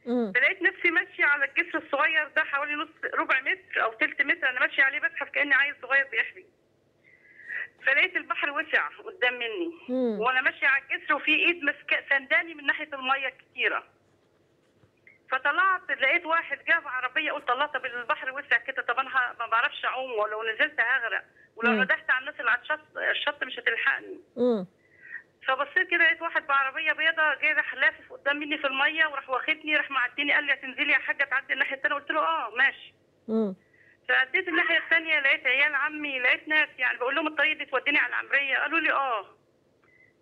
امم فلقيت نفسي ماشيه على الجسر الصغير ده حوالي نص ربع متر او ثلث متر، انا ماشيه عليه بزحف كاني عيل صغير بيحبي. فلقيت البحر وسع قدام مني، مم. وانا ماشيه على الجسر وفي ايد ماسكه سنداني من ناحيه الميه الكتيره. فطلعت لقيت واحد جاب عربيه، قلت الله طب البحر وسع كده، طب انا ما بعرفش اعوم، ولو نزلت هغرق، ولو ندحت على الناس اللي على الشط الشط مش هتلحقني. امم فبصيت كده لقيت واحد بعربيه بيضه جاي، راح لافف قدام مني في الميه، وراح واخدني راح معديني، قال لي هتنزلي يا حاجه تعدي الناحيه الثانيه؟ قلت له اه ماشي. امم فعديت الناحيه الثانيه، لقيت عيال عمي، لقيت ناس، يعني بقول لهم الطريق دي توديني على العمريه، قالوا لي اه.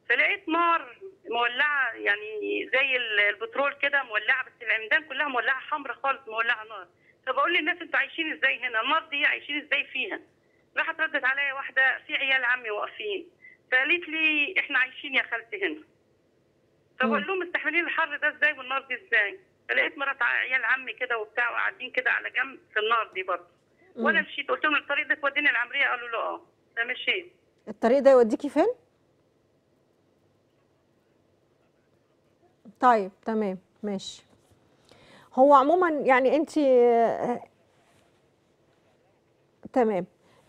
فلقيت نار مولعه، يعني زي البترول كده مولعه، بس العمدان كلها مولعه حمراء خالص، مولعه نار. فبقول للناس انتوا عايشين ازاي هنا؟ النار دي عايشين ازاي فيها؟ راحت ردت علي واحده في عيال عمي واقفين، فقالت لي احنا عايشين يا خالتهن. فبقول لهم مستحملين الحر ده ازاي والنار دي ازاي؟ فلقيت مرات عيال عمي كده وبتاع وقاعدين كده على جنب في النار دي برضه. وانا مشيت قلت لهم الطريق ده توديني العمريه، قالوا له اه. فمشيت. الطريق ده يوديكي فين؟ طيب تمام ماشي. هو عموما يعني انت تمام.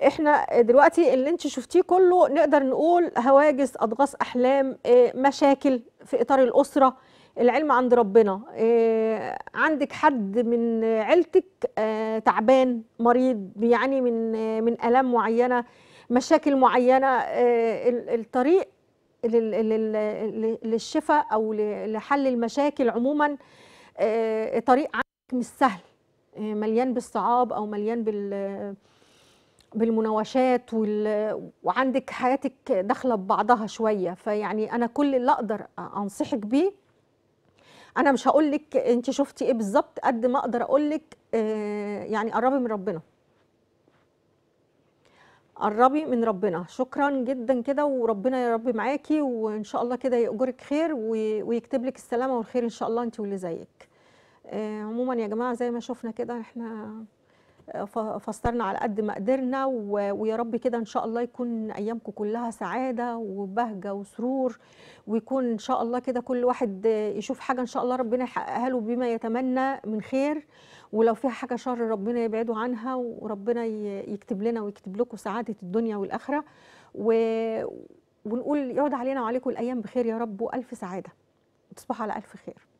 احنا دلوقتي اللي انت شفتيه كله نقدر نقول هواجس، اضغاث احلام، مشاكل في اطار الاسره، العلم عند ربنا. عندك حد من عيلتك تعبان، مريض، بيعاني من من الام معينه، مشاكل معينه. الطريق للشفاء او لحل المشاكل عموما طريق عندك مش سهل، مليان بالصعاب او مليان بال بالمناوشات وال... وعندك حياتك داخله ببعضها شويه. فيعني انا كل اللي اقدر انصحك بيه، انا مش هقول لك انت شفتي ايه بالظبط قد ما اقدر اقول لك آه يعني قربي من ربنا، قربي من ربنا. شكرا جدا كده، وربنا يا رب معاكي، وان شاء الله كده يأجرك خير ويكتب لك السلامه والخير ان شاء الله انت واللي زيك. آه عموما يا جماعه زي ما شفنا كده احنا فسرنا على قد ما قدرنا، ويا رب كده ان شاء الله يكون ايامكم كلها سعاده وبهجه وسرور، ويكون ان شاء الله كده كل واحد يشوف حاجه ان شاء الله ربنا يحققها له بما يتمنى من خير، ولو فيها حاجه شر ربنا يبعده عنها، وربنا يكتب لنا ويكتب لكم سعاده الدنيا والاخره، ونقول يعود علينا وعليكم الايام بخير يا رب والف سعاده، تصبحوا على الف خير.